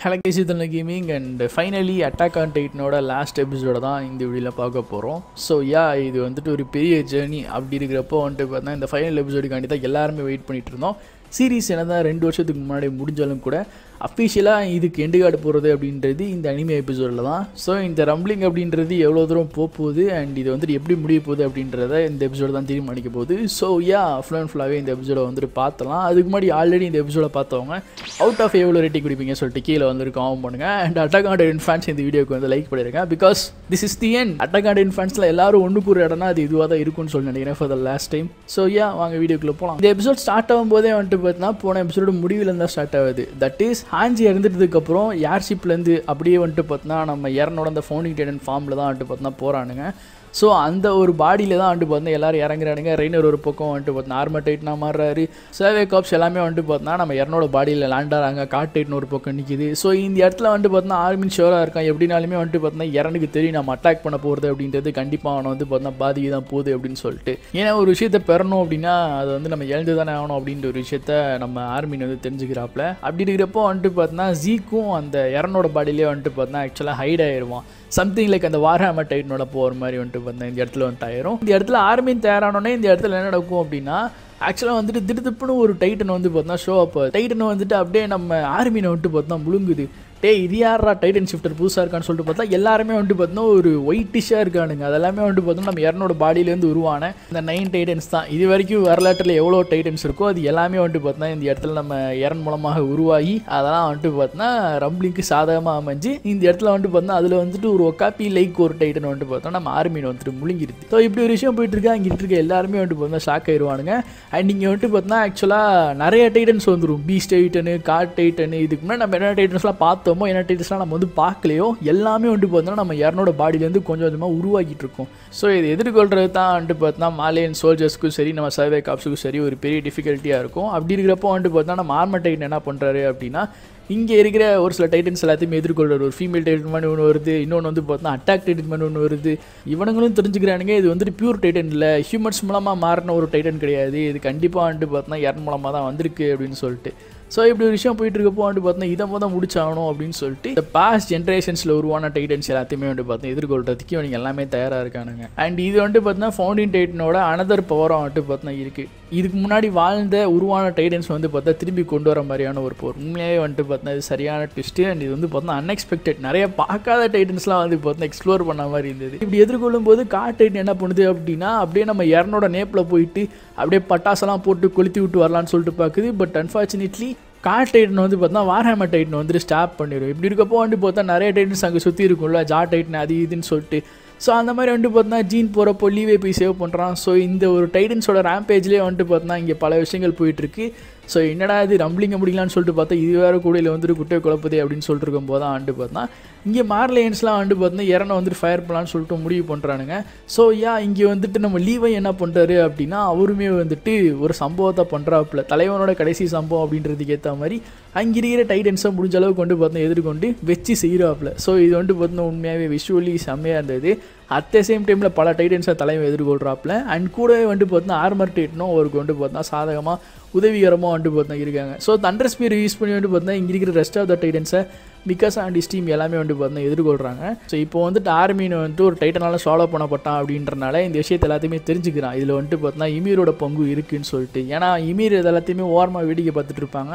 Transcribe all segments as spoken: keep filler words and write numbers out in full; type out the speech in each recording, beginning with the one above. Hello guys, it's Telegram Gaming and finally Attack on Titan last episode தான் இந்த வீடியோல பார்க்க போறோம். So yeah, இது வந்துட்டு ஒரு பெரிய journey அப்படி இருக்கறப்போ வந்து பார்த்தா இந்த ஃபைனல் எபிசோடுகாண்டி தான் எல்லாரும் வெயிட் பண்ணிட்டு இருந்தோம். சீரிஸ் என்னதா ரெண்டு வருஷத்துக்கு முன்னாடி முடிஞ்சாலும் கூட அபிஷியலா இதுக்கு எண்ட் கார்டு போறது அப்படின்றது இந்த அனிமே எபிசோட்ல தான். So இந்த ரம்பிளிங் அப்படின்றது எவ்வளவு தூரம் போக போகுது and இது வந்து எப்படி முடிய போகுது அப்படின்றதை இந்த எபிசோட் தான் தீர்மானிக்க போகுது. So yeah, full and full-ஆவே இந்த எபிசோட வந்து பார்த்தலாம். அதுக்கு முன்னாடி ஆல்ரெடி இந்த எபிசோட பார்த்தவங்க out of எவ்வளவு ரேட்டிங் குடிப்பீங்க சொல்லிட்டு கீழ வந்து கமெண்ட் பண்ணுங்க and Attack on Titan fans இந்த வீடியோக்கு வந்து லைக் பண்ணிருங்க because this is the end. Attack on Titan fansல எல்லாரும் ஒண்ணு கூற இடம்னா அது இதுவா தான் இருக்கும்னு சொல்லி நினைக்கிறேன் for the last time. So yeah, வாங்க வீடியோக்குள்ள போலாம். இந்த எபிசோட் ஸ்டார்ட் ஆகும்போதே வந்து பார்த்தா போன எபிசோட முடிவுல இருந்து ஸ்டார்ட் ஆகுது. That is ஹாஞ்சி இறந்துட்டதுக்கு அப்புறம் யார் ஷிப்ல இருந்து அப்படியே வந்து பார்த்தா நம்ம எரனோட அந்த ஃபவுண்டிங் டைடன் ஃபார்ம்ல தான் வந்து பார்த்தா போறானுங்க. So அந்த ஒரு பாடியில தான் வந்து பார்த்தா எல்லாரும் இறங்குறானுங்க. ரெய்னர் ஒரு பக்கம் வந்து பார்த்தா ஆர்மர் டைட்டனா மாறுறாரு. சேவே காப்ஸ் எல்லாமே வந்து பார்த்தா நம்ம எரனோட பாடியில லேண்ட் ஆறாங்க. காட் டைட்டன் ஒரு பக்கம் நிக்குது. So இந்த இடத்துல வந்து பார்த்தா ஆர்மின் ஷோரா இருக்கான். எப்படினாலுமே வந்து பார்த்தா எரனுக்கு தெரியும் நம்ம அட்டாக் பண்ண போறது அப்படின்றது கண்டிப்பா அவன் வந்து பார்த்தா பாதிக்கு தான் போகுது அப்படின்னு சொல்லிட்டு. ஏன்னா ஒரு விஷயத்தை பெறணும் அப்படின்னா அது வந்து நம்ம எழுந்து தானே ஆகணும் அப்படின்ற ஒரு விஷயத்த நம்ம ஆர்மின் வந்து தெரிஞ்சுக்கிறாப்ல. அப்படி இருக்கிறப்போ வந்துட்டு பார்த்தா ஜீக்கும் அந்த எரனோட பாடியிலே வந்துட்டு பார்த்தா ஆக்சுவலாக ஹைட் ஆயிடுவான். சம்திங் லைக் அந்த வார்ஹாமர் டைட்டனோட போகிற மாதிரி வந்துட்டு பார்த்தா இந்த இடத்துல வந்துட்டு ஆயிரும். இந்த இடத்துல ஆர்மின் தயாரானோடனே இந்த இடத்துல என்ன நடக்கும் அப்படின்னா ஆக்சுவலாக வந்துட்டு திடுத்துப்புன்னு ஒரு டைட்டன் வந்து பார்த்தா ஷோ அப் டைட்டன் வந்துட்டு அப்படியே நம்ம ஆர்மினை வந்துட்டு பார்த்தா முழுங்குது. டே இது யாரா டைட்டன் ஷிஃப்டர் புதுசாக இருக்கான்னு சொல்லிட்டு பார்த்தா எல்லாருமே வந்துட்டு பார்த்தோன்னா ஒரு ஒயிட்டிஷாக இருக்கானுங்க. அதெல்லாமே வந்துட்டு பார்த்தோம்னா நம்ம எரனோட பாடியிலேருந்து உருவான இந்த நைன் டைட்டன்ஸ் தான். இது வரைக்கும் வரலாற்றில் எவ்வளோ டைட்டன்ஸ் இருக்கோ அது எல்லாமே வந்துட்டு பார்த்தோன்னா இந்த இடத்துல நம்ம எரன் மூலமாக உருவாகி அதெல்லாம் வந்துட்டு பார்த்தோன்னா ரம்பிளிங்க்கு சாதகமாக அமைஞ்சு இந்த இடத்துல வந்துட்டு பார்த்தோன்னா அதில் வந்துட்டு ஒரு ஒக்காப்பி லைக் ஒரு டைட்டன் வந்துட்டு பார்த்தோம்னா நம்ம ஆர்மின் வந்துட்டு முழுங்கிருது. ஸோ இப்படி ஒரு விஷயம் போயிட்டு இருக்கா. அங்கிட்டு இருக்க எல்லாருமே வந்துட்டு பார்த்தோன்னா ஷாக் ஆயிடுவானுங்க. அண்ட் இங்கே வந்துட்டு பார்த்தோன்னா ஆக்சுவலாக நிறைய டைட்டன்ஸ் வந்துடும். பீஸ்ட் டைட்டனு, காட் டைட்டனு, இதுக்கு முன்னாடி நம்ம என்ன டைட்டன்ஸ்லாம் பார்த்தோம் என்ன டைட்டன்ஸ்லாம் நம்ம வந்து பார்க்கலையோ எல்லாமே வந்துட்டு பார்த்தோம்னா நம்ம எரனோட பாடியிலேருந்து கொஞ்சம் கொஞ்சமாக உருவாக்கிட்டு இருக்கோம். ஸோ இது எதிர்கொள்கிறது தான் வந்துட்டு பார்த்தோம்னா மாலியன் சோல்ஜர்ஸ்க்கும் சரி நம்ம சர்வே காப்ஸுக்கும் சரி ஒரு பெரிய டிஃபிகல்ட்டியாக இருக்கும். அப்படி இருக்கிறப்போ வந்துட்டு பார்த்தோம்னா நம்ம ஆர்மர் டைட்டன் என்ன பண்ணுறாரு அப்படின்னா இங்கே இருக்கிற ஒரு சில டைட்டன்ஸ் எல்லாத்தையுமே எதிர்கொள்கிறார். ஒரு ஃபீமேல் டைட்டன் மாதிரி ஒன்று வருது, இன்னொன்று வந்து பார்த்தோம்னா அட்டாக் டைட்டன் மாதிரி ஒன்று வருது. இவனுங்களும் தெரிஞ்சுக்கிறானுங்க இது வந்துட்டு பியூர் டைட்டன் இல்லை, ஹியூமன்ஸ் மூலமாக மாறின ஒரு டைட்டன் கிடையாது, இது கண்டிப்பாக வந்துட்டு பார்த்தோம்னா எரன் மூலமாக தான் வந்திருக்கு அப்படின்னு சொல்லிட்டு. ஸோ இப்படி ஒரு விஷயம் போயிட்டு இருக்கப்போ வந்துட்டு பார்த்தோன்னா இதை மொதல் முடிச்சாகணும் அப்படின்னு சொல்லிட்டு இந்த பாஸ்ட் ஜென்ரேஷன்ஸில் உருவான டைட்டன்ஸ் எல்லாத்தையுமே வந்துட்டு பார்த்தோம் எதிர்கொள்கிறதுக்கு இவங்க எல்லாமே தயாராக இருக்கானுங்க. அண்ட் இது வந்துட்டு பார்த்தோன்னா ஃபவுண்டிங் டைட்டனோட அனதர் பவராக வந்துட்டு பார்த்தோன்னா இருக்குது. இதுக்கு முன்னாடி வாழ்ந்த உருவான டைட்டன்ஸ் வந்து பார்த்தா திரும்பி கொண்டு வர மாதிரியான ஒரு போர். உண்மையாகவே வந்துட்டு பார்த்தோன்னா இது சரியான ட்விஸ்ட்டு அண்ட் இது வந்து பார்த்தோன்னா அன்எக்ஸ்பெக்டட். நிறைய பார்க்காத டைட்டன்ஸ்லாம் வந்து பார்த்தோன்னா எக்ஸ்ப்ளோர் பண்ண மாதிரி இருந்தது. இப்படி எதிர்கொள்ளும் போது காட் டைட்டன் என்ன பண்ணுது அப்படின்னா அப்படியே நம்ம எரனோட நேப்பில் போயிட்டு அப்படியே பட்டாசெல்லாம் போட்டு கொளுத்தி விட்டு வரலான்னு சொல்லிட்டு பார்க்குது. பட் அன்ஃபார்ச்சுனேட்லி காட் டைட்டன் வந்து பார்த்தா வார்ஹாமர் டைட்டன் வந்துட்டு ஸ்டாப் பண்ணிடும். இப்படி இருக்கப்போ வந்து பார்த்தா நிறைய டைட்டன்ஸ் அங்கே சுற்றி இருக்கும்ல, ஜா டைட்டன் அது இதுன்னு சொல்லிட்டு. ஸோ அந்த மாதிரி வந்துட்டு பார்த்தோன்னா ஜீன் போகிறப்போ லீவே போய் சேவ் பண்ணுறான். ஸோ இந்த ஒரு டைட்டன்ஸோட ரேம்பேஜ்லேயே வந்துட்டு பார்த்தோன்னா இங்கே பல விஷயங்கள் போயிட்டுருக்கு. ஸோ என்னடா இது ரம்பிளிங்கை முடிக்கலான்னு சொல்லிட்டு பார்த்தா இது வேறு கூடையில் வந்துட்டு குட்டையை குழப்பதே அப்படின்னு சொல்லிட்டு இருக்கும்போது தான் வந்துட்டு பார்த்தோன்னா இங்கே மார்லையன்ஸ்லாம் வந்துட்டு பார்த்தோன்னா எரனை வந்துட்டு ஃபயர் பண்ணலான்னு சொல்லிட்டு முடிவு பண்ணுறானுங்க. ஸோ யா இங்கே வந்துட்டு நம்ம லீவை என்ன பண்ணுறாரு அப்படின்னா அவருமே வந்துட்டு ஒரு சம்பவத்தை பண்ணுறாப்புல, தலைவனோட கடைசி சம்பவம் அப்படின்றதுக்கு ஏற்ற மாதிரி அங்கே இருக்கிற டைட்டன்ஸை முடிஞ்ச அளவுக்கு கொண்டு பார்த்தோன்னா எதிர்கொண்டு வச்சு செய்கிறாப்புல. ஸோ இது வந்துட்டு பார்த்தோன்னா உண்மையாகவே விஷுவலி செம்மையாக இருந்தது. அட் த சேம் டைமில் பல டைட்டன்ஸை தலைமை எதிர்கொள்கிறாப்புல அண்ட் கூடவே வந்துட்டு பார்த்தோன்னா ஆர்மர் டைட்டனும் அவருக்கு வந்துட்டு பார்த்தோன்னா சாதகமாக உதவிகரமாக வந்துட்டு பார்த்தா இருக்காங்க. ஸோ தண்டர் ஸ்பியர் யூஸ் பண்ணி வந்துட்டு பார்த்தா இங்கே இருக்கிற ரெஸ்ட் ஆஃப் த டைட்டன்ஸை மிகாசா அண்ட் ஹிஸ் டீம் எல்லாமே வந்துட்டு பார்த்தா எதிர்கொள்கிறாங்க. ஸோ இப்போ வந்துட்டு ஆர்மின் வந்துட்டு ஒரு டைட்டனால் சால்வ் பண்ணப்பட்டான் அப்படின்றனால இந்த விஷயத்தை எல்லாத்தையுமே தெரிஞ்சுக்கிறான். இதில் வந்துட்டு பார்த்தா யமீரோட பங்கு இருக்குதுன்னு சொல்லிட்டு. ஏன்னா யமீர் இது எல்லாத்தையுமே ஓரமாக வேடிக்கை பார்த்துட்டு இருப்பாங்க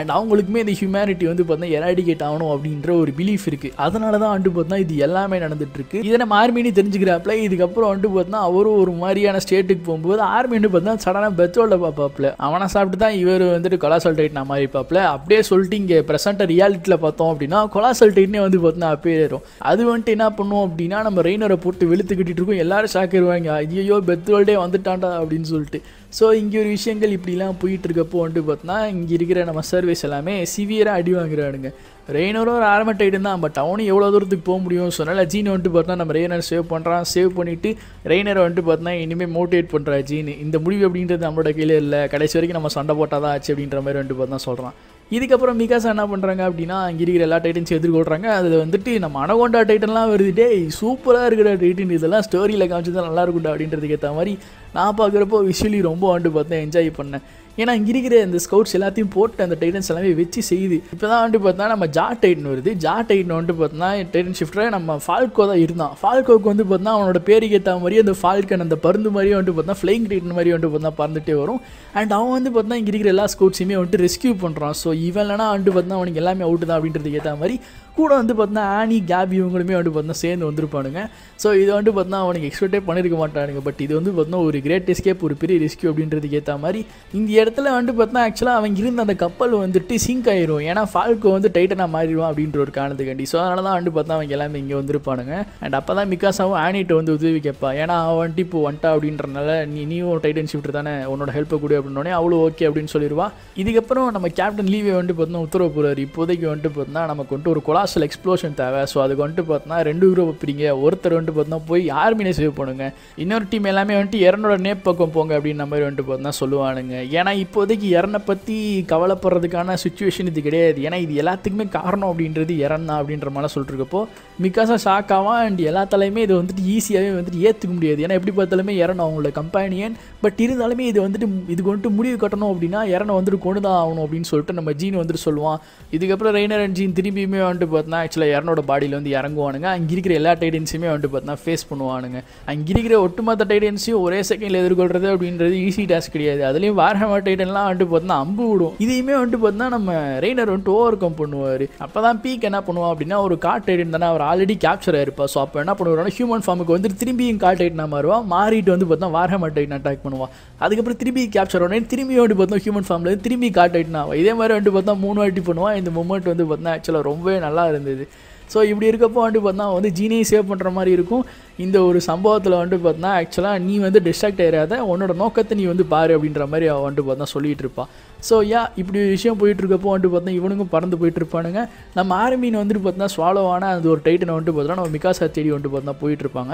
அண்ட் அவங்களுக்குமே இந்த ஹியூமனிட்டி வந்து பார்த்தா எராடிகேட் ஆகணும் அப்படின்ற ஒரு பிலீஃப் இருக்குது. அதனால தான் வந்துட்டு பார்த்தா இது எல்லாமே நடந்துகிட்ருக்கு. இதை நம்ம ஆர்மின்னு தெரிஞ்சுக்கிறாப்புல. இதுக்கப்புறம் வந்துட்டு பார்த்தா அவரும் ஒரு மாதிரியான ஸ்டேட்டுக்கு போகும்போது ஆர்மின்னு பார்த்தா சடனாக பெட்ரோலை பார்ப்பாப்புல, அவனை சாப்பிட்டு தான் இவர் வந்துட்டு கொலாசல் டைட்டன் மாதிரி பார்ப்பாப்புல. அப்படியே சொல்லிட்டு இங்கே ப்ரெசென்ட்டை ரியாலிட்டியில் பார்த்தோம் அப்படின்னா கொலாசல் டைட்டனே வந்து பார்த்தோன்னா அப்பே ஏறும். அது வந்துட்டு என்ன பண்ணுவோம் அப்படின்னா நம்ம ரெய்னரை போட்டு வெளுத்துக்கிட்டு இருக்கோம். எல்லாரும் ஷாக்கிடுவாங்க, ஐயோ பெட்ரோல்டே வந்துட்டான்டா அப்படின்னு சொல்லிட்டு. ஸோ இங்கே ஒரு விஷயங்கள் இப்படிலாம் போயிட்டு இருக்கப்போ வந்துட்டு பார்த்தோன்னா இங்கே இருக்கிற நம்ம சர்வீஸ் எல்லாமே சிவியராக அடி வாங்குறானுங்க. ரெய்னரும் ஒரு ஆர்மர் டைட்டன் தான், பட் அவனும் எவ்வளோ தூரத்துக்கு போக முடியும். சொன்னால் ஜீன் வந்துட்டு பார்த்தா நம்ம ரெய்னர் சேவ் பண்ணுறான். சேவ் பண்ணிவிட்டு ரெய்னரை வந்துட்டு பார்த்தா இனிமேல் மோட்டிவேட் பண்ணுறா ஜீன், இந்த முடிவு அப்படின்றது நம்மளோட கீழே இல்லை, கடைசி வரைக்கும் நம்ம சண்டை போட்டால் தான் ஆச்சு அப்படின்ற மாதிரி வந்துட்டு பார்த்தா சொல்கிறான். இதுக்கப்புறம் மிகாசா என்ன பண்ணுறாங்க அப்படின்னா அங்கே இருக்கிற எல்லா டைட்டன்ஸும் எதிர்கொள்கிறாங்க. அது வந்துட்டு நம்ம அனகொண்டா டைட்டன்லாம் வருதுட்டே சூப்பராக இருக்கிற டைட்டன், இதெல்லாம் ஸ்டோரியில் காமிச்சு தான் நல்லா இருக்கும்டா அப்படின்றதுக்கு ஏற்ற மாதிரி நான் பார்க்குறப்போ விஷுவலி ரொம்ப வந்துட்டு பார்த்தேன் என்ஜாய் பண்ணேன். ஏன்னா இங்க இருக்கிற இந்த ஸ்கவுட்ஸ் எல்லாத்தையும் போட்டு அந்த டைட்டன்ஸ் எல்லாமே வெச்சி செய்து. இப்போதான் வந்து பார்த்தா நம்ம ஜா டைட்டன் வருது. ஜா டைட்டன் வந்து பார்த்தா டைட்டன் ஷிஃப்டரே நம்ம ஃபால்கோ தான் இருந்தான். ஃபால்கோக்கு வந்து பார்த்தா அவனோட பேருக்கு ஏற்ற மாதிரியே அந்த ஃபால்கன் அந்த பருந்து மாதிரியே வந்து பார்த்தா ஃப்ளைங் டைட்டன் மாதிரி வந்து பார்த்தா பறந்துட்டே வரும். அண்ட் அவன் வந்து பார்த்தா இங்கே இருக்கிற எல்லா ஸ்கவுட்ஸையுமே வந்துட்டு ரெஸ்கியூ பண்ணுறான். ஸோ இவன்லனா வந்துட்டு பார்த்தா அவனுக்கு எல்லாமே அவுட் தான் அப்படின்றதுக்கு ஏற்ற மாதிரி கூட வந்து பார்த்தா ஆனி கேபி இவங்களுமே வந்து பார்த்தா சேர்ந்து வந்துருப்பானுங்க. ஸோ இது வந்து பார்த்தா அவனுக்கு எக்ஸ்பெக்டே பண்ணியிருக்க மாட்டானுங்க. பட் இது வந்து பார்த்தா ஒரு கிரேட் எஸ்கேப், ஒரு பெரிய ரெஸ்கியூ அப்படின்றதுக்கு ஏற்ற மாதிரி இந்த இடத்துல வந்து பார்த்தா ஆக்சுவலாக அவங்க இருந்த அந்த கப்பல் வந்துட்டு சிங்க் ஆயிடும். ஏன்னா ஃபால்கோ வந்து டைட்டனாக மாறிடும் அப்படின்ற ஒரு காரணத்துக்காண்டி. ஸோ அதனால தான் வந்து பார்த்தா அவங்க எல்லாமே இங்கே வந்துருப்பானுங்க. அண்ட் அப்போ தான் மிக்காசாவும் ஆனிட்ட வந்து உதவி கேட்பா. ஏன்னா அவன் வந்துட்டு இப்போ வந்துட்டா அப்படின்றனால நீ நீயும் டைட்டன் ஷிஃப்டர் தானே உன்னோட ஹெல்ப்பை கூட அப்படின்னோடனே அவ்வளோ ஓகே அப்படின்னு சொல்லிடுவா. இதுக்கப்புறம் நம்ம கேப்டன் லீவே வந்துட்டு பார்த்தோம்னா உத்தரவு போகிறார். இப்போதைக்கு வந்துட்டு பார்த்தா நமக்கு வந்துட்டு ஒரு கொலாசல் எக்ஸ்ப்ளோஷன் தேவை. ஸோ அதுக்கு வந்துட்டு பார்த்தோம்னா ரெண்டு குரூப் பிரிங்க. ஒருத்தர் வந்துட்டு பார்த்தோம்னா போய் ஆர்மினை சேவ் பண்ணுங்க, இன்னொரு டீம் எல்லாமே வந்துட்டு எரனோட நேப் பக்கம் போங்க அப்படின்ற மாதிரி வந்துட்டு பார்த்தோம்னா சொல்லுவானுங்க. ஏன்னா இப்போதைக்கு எரனை பற்றி கவலைப்படுறதுக்கான சுச்சுவேஷன் இது கிடையாது. ஏன்னா இது எல்லாத்துக்குமே காரணம் அப்படின்றது எரன் தான் அப்படின்ற மாதிரி சொல்லிட்டுருக்கப்போ மிக்காசா ஷாக்காவான். அண்ட் எல்லாத்தாலையுமே இது வந்துட்டு ஈஸியாகவே வந்துட்டு ஏற்றுக்க முடியாது. ஏன்னா எப்படி பார்த்தாலுமே எரன் அவங்களோட கம்பானியன். பட் இருந்தாலுமே இது வந்துட்டு இது வந்துட்டு முடிவு கட்டணும் அப்படின்னா எரனை வந்துட்டு கொண்டு தான் ஆகணும் அப்படின்னு சொல்லிட்டு நம்ம ஜீன் வந்துட்டு சொல்லுவான். இதுக்கப்புறம் ரெய்னர் அண்ட் ஜீன் திரும்பியுமே வந்துட்டு பார்த்தா ஆக்சுவலாக எரனோட பாடியில் வந்து இறங்குவானுங்க. அங்கே இருக்கிற எல்லா டைடன்ஸுமே வந்துட்டு பார்த்தா ஃபேஸ் பண்ணுவானுங்க. அங்கே இருக்கிற ஒட்டுமொத்த டைடன்ஸையும் ஒரே செகண்டில் எதிர்கொள்கிறது அப்படின்றது ஈஸி டாஸ்க் கிடையாது. அதுலேயும் வார்ஹாமர் டைட்டன்லாம் வந்துட்டு பார்த்தா அம்பு விடும். இதையுமே வந்துட்டு பார்த்தா நம்ம ரெய்னர் வந்துட்டு ஓவர் கம் பண்ணுவார். அப்போ தான் பீக் என்ன பண்ணுவான் அப்படின்னா ஒரு காட் டைட்டன் தானே அவர் ஆல்ரெடி கேப்சர் ஆயிருப்பா. ஸோ அப்போ என்ன பண்ணுவாருன்னா ஹியூமன் ஃபார்முக்கு வந்து திரும்பியும் காட் டைட்டனாக மாறுவான். மாறிட்டு வந்து பார்த்தா வார்ஹாமர் டைட்டன் அட்டாக் பண்ணுவான். அதுக்கப்புறம் திரும்பி கேப்சர் உடனே திரும்பி வந்து பார்த்தோம் ஹியூமன் ஃபார்மில் திரும்பி காட் டைட்டன் ஆகும். இதே மாதிரி வந்துட்டு பார்த்தா மூணு வாட்டி பண்ணுவான். இந்த மூமெண்ட் வந்து பார்த்தா ஆக்சுவலாக ரொம்பவே நல்லா இருந்தது. ஸோ இப்படி இருக்கப்போ வந்துட்டு பார்த்தா வந்து ஜீனியை சேவ் பண்ணுற மாதிரி இருக்கும். இந்த ஒரு சம்பவத்தில் வந்துட்டு பார்த்தா ஆக்சுவலாக நீ வந்து டிஸ்ட்ராக்ட் ஆகிடாத, உன்னோட நோக்கத்தை நீ வந்து பாரு அப்படின்ற மாதிரி அவன் வந்துட்டு பார்த்தா சொல்லிகிட்டு இருப்பான். ஸோ யா இப்படி ஒரு விஷயம் போயிட்டுருக்கப்போ வந்துட்டு பார்த்தா இவனுக்கும் பறந்து போயிட்டு இருப்பானுங்க. நம்ம ஆர்மின் வந்துட்டு பார்த்தா ஸ்வாலோவான அந்த ஒரு டைட்டனை வந்துட்டு பார்த்தோன்னா நம்ம மிக்காசா தேடி வந்துட்டு பார்த்தா போயிட்டுருப்பாங்க.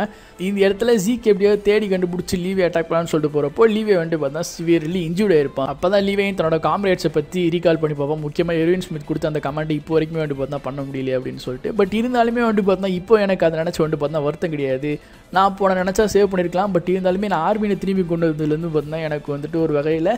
இந்த இடத்துல ஜீக் எப்படியாவது தேடி கண்டுபிடிச்சி லீவை அட்டாக் பண்ணலான்னு சொல்லிட்டு போகிறப்போ லீவை வந்துட்டு பார்த்தா சிவியர்லி இன்ஜூர்ட் ஆயிருப்பான். அப்போ தான் லீவையும் தன்னோட காம்ரேட்ஸை பற்றி ரீகால் பண்ணி பார்ப்போம். முக்கியமாக எர்வின் ஸ்மித் கொடுத்த அந்த கமெண்ட் இப்போ வரைக்குமே வந்துட்டு பார்த்தா பண்ண முடியல அப்படின்னு சொல்லிட்டு. பட் இருந்தாலுமே வந்துட்டு பார்த்தா இப்போ எனக்கு அதை நினச்சி வந்துட்டு பார்த்தா வருத்தம் கிடையாது. நான் இப்போ நான் நினச்சா சேவ் பண்ணியிருக்கலாம். பட் இருந்தாலுமே நான் ஆர்மினை திரும்பி கொண்டு வந்ததுலேருந்து பார்த்தா எனக்கு வந்துட்டு ஒரு வகையில்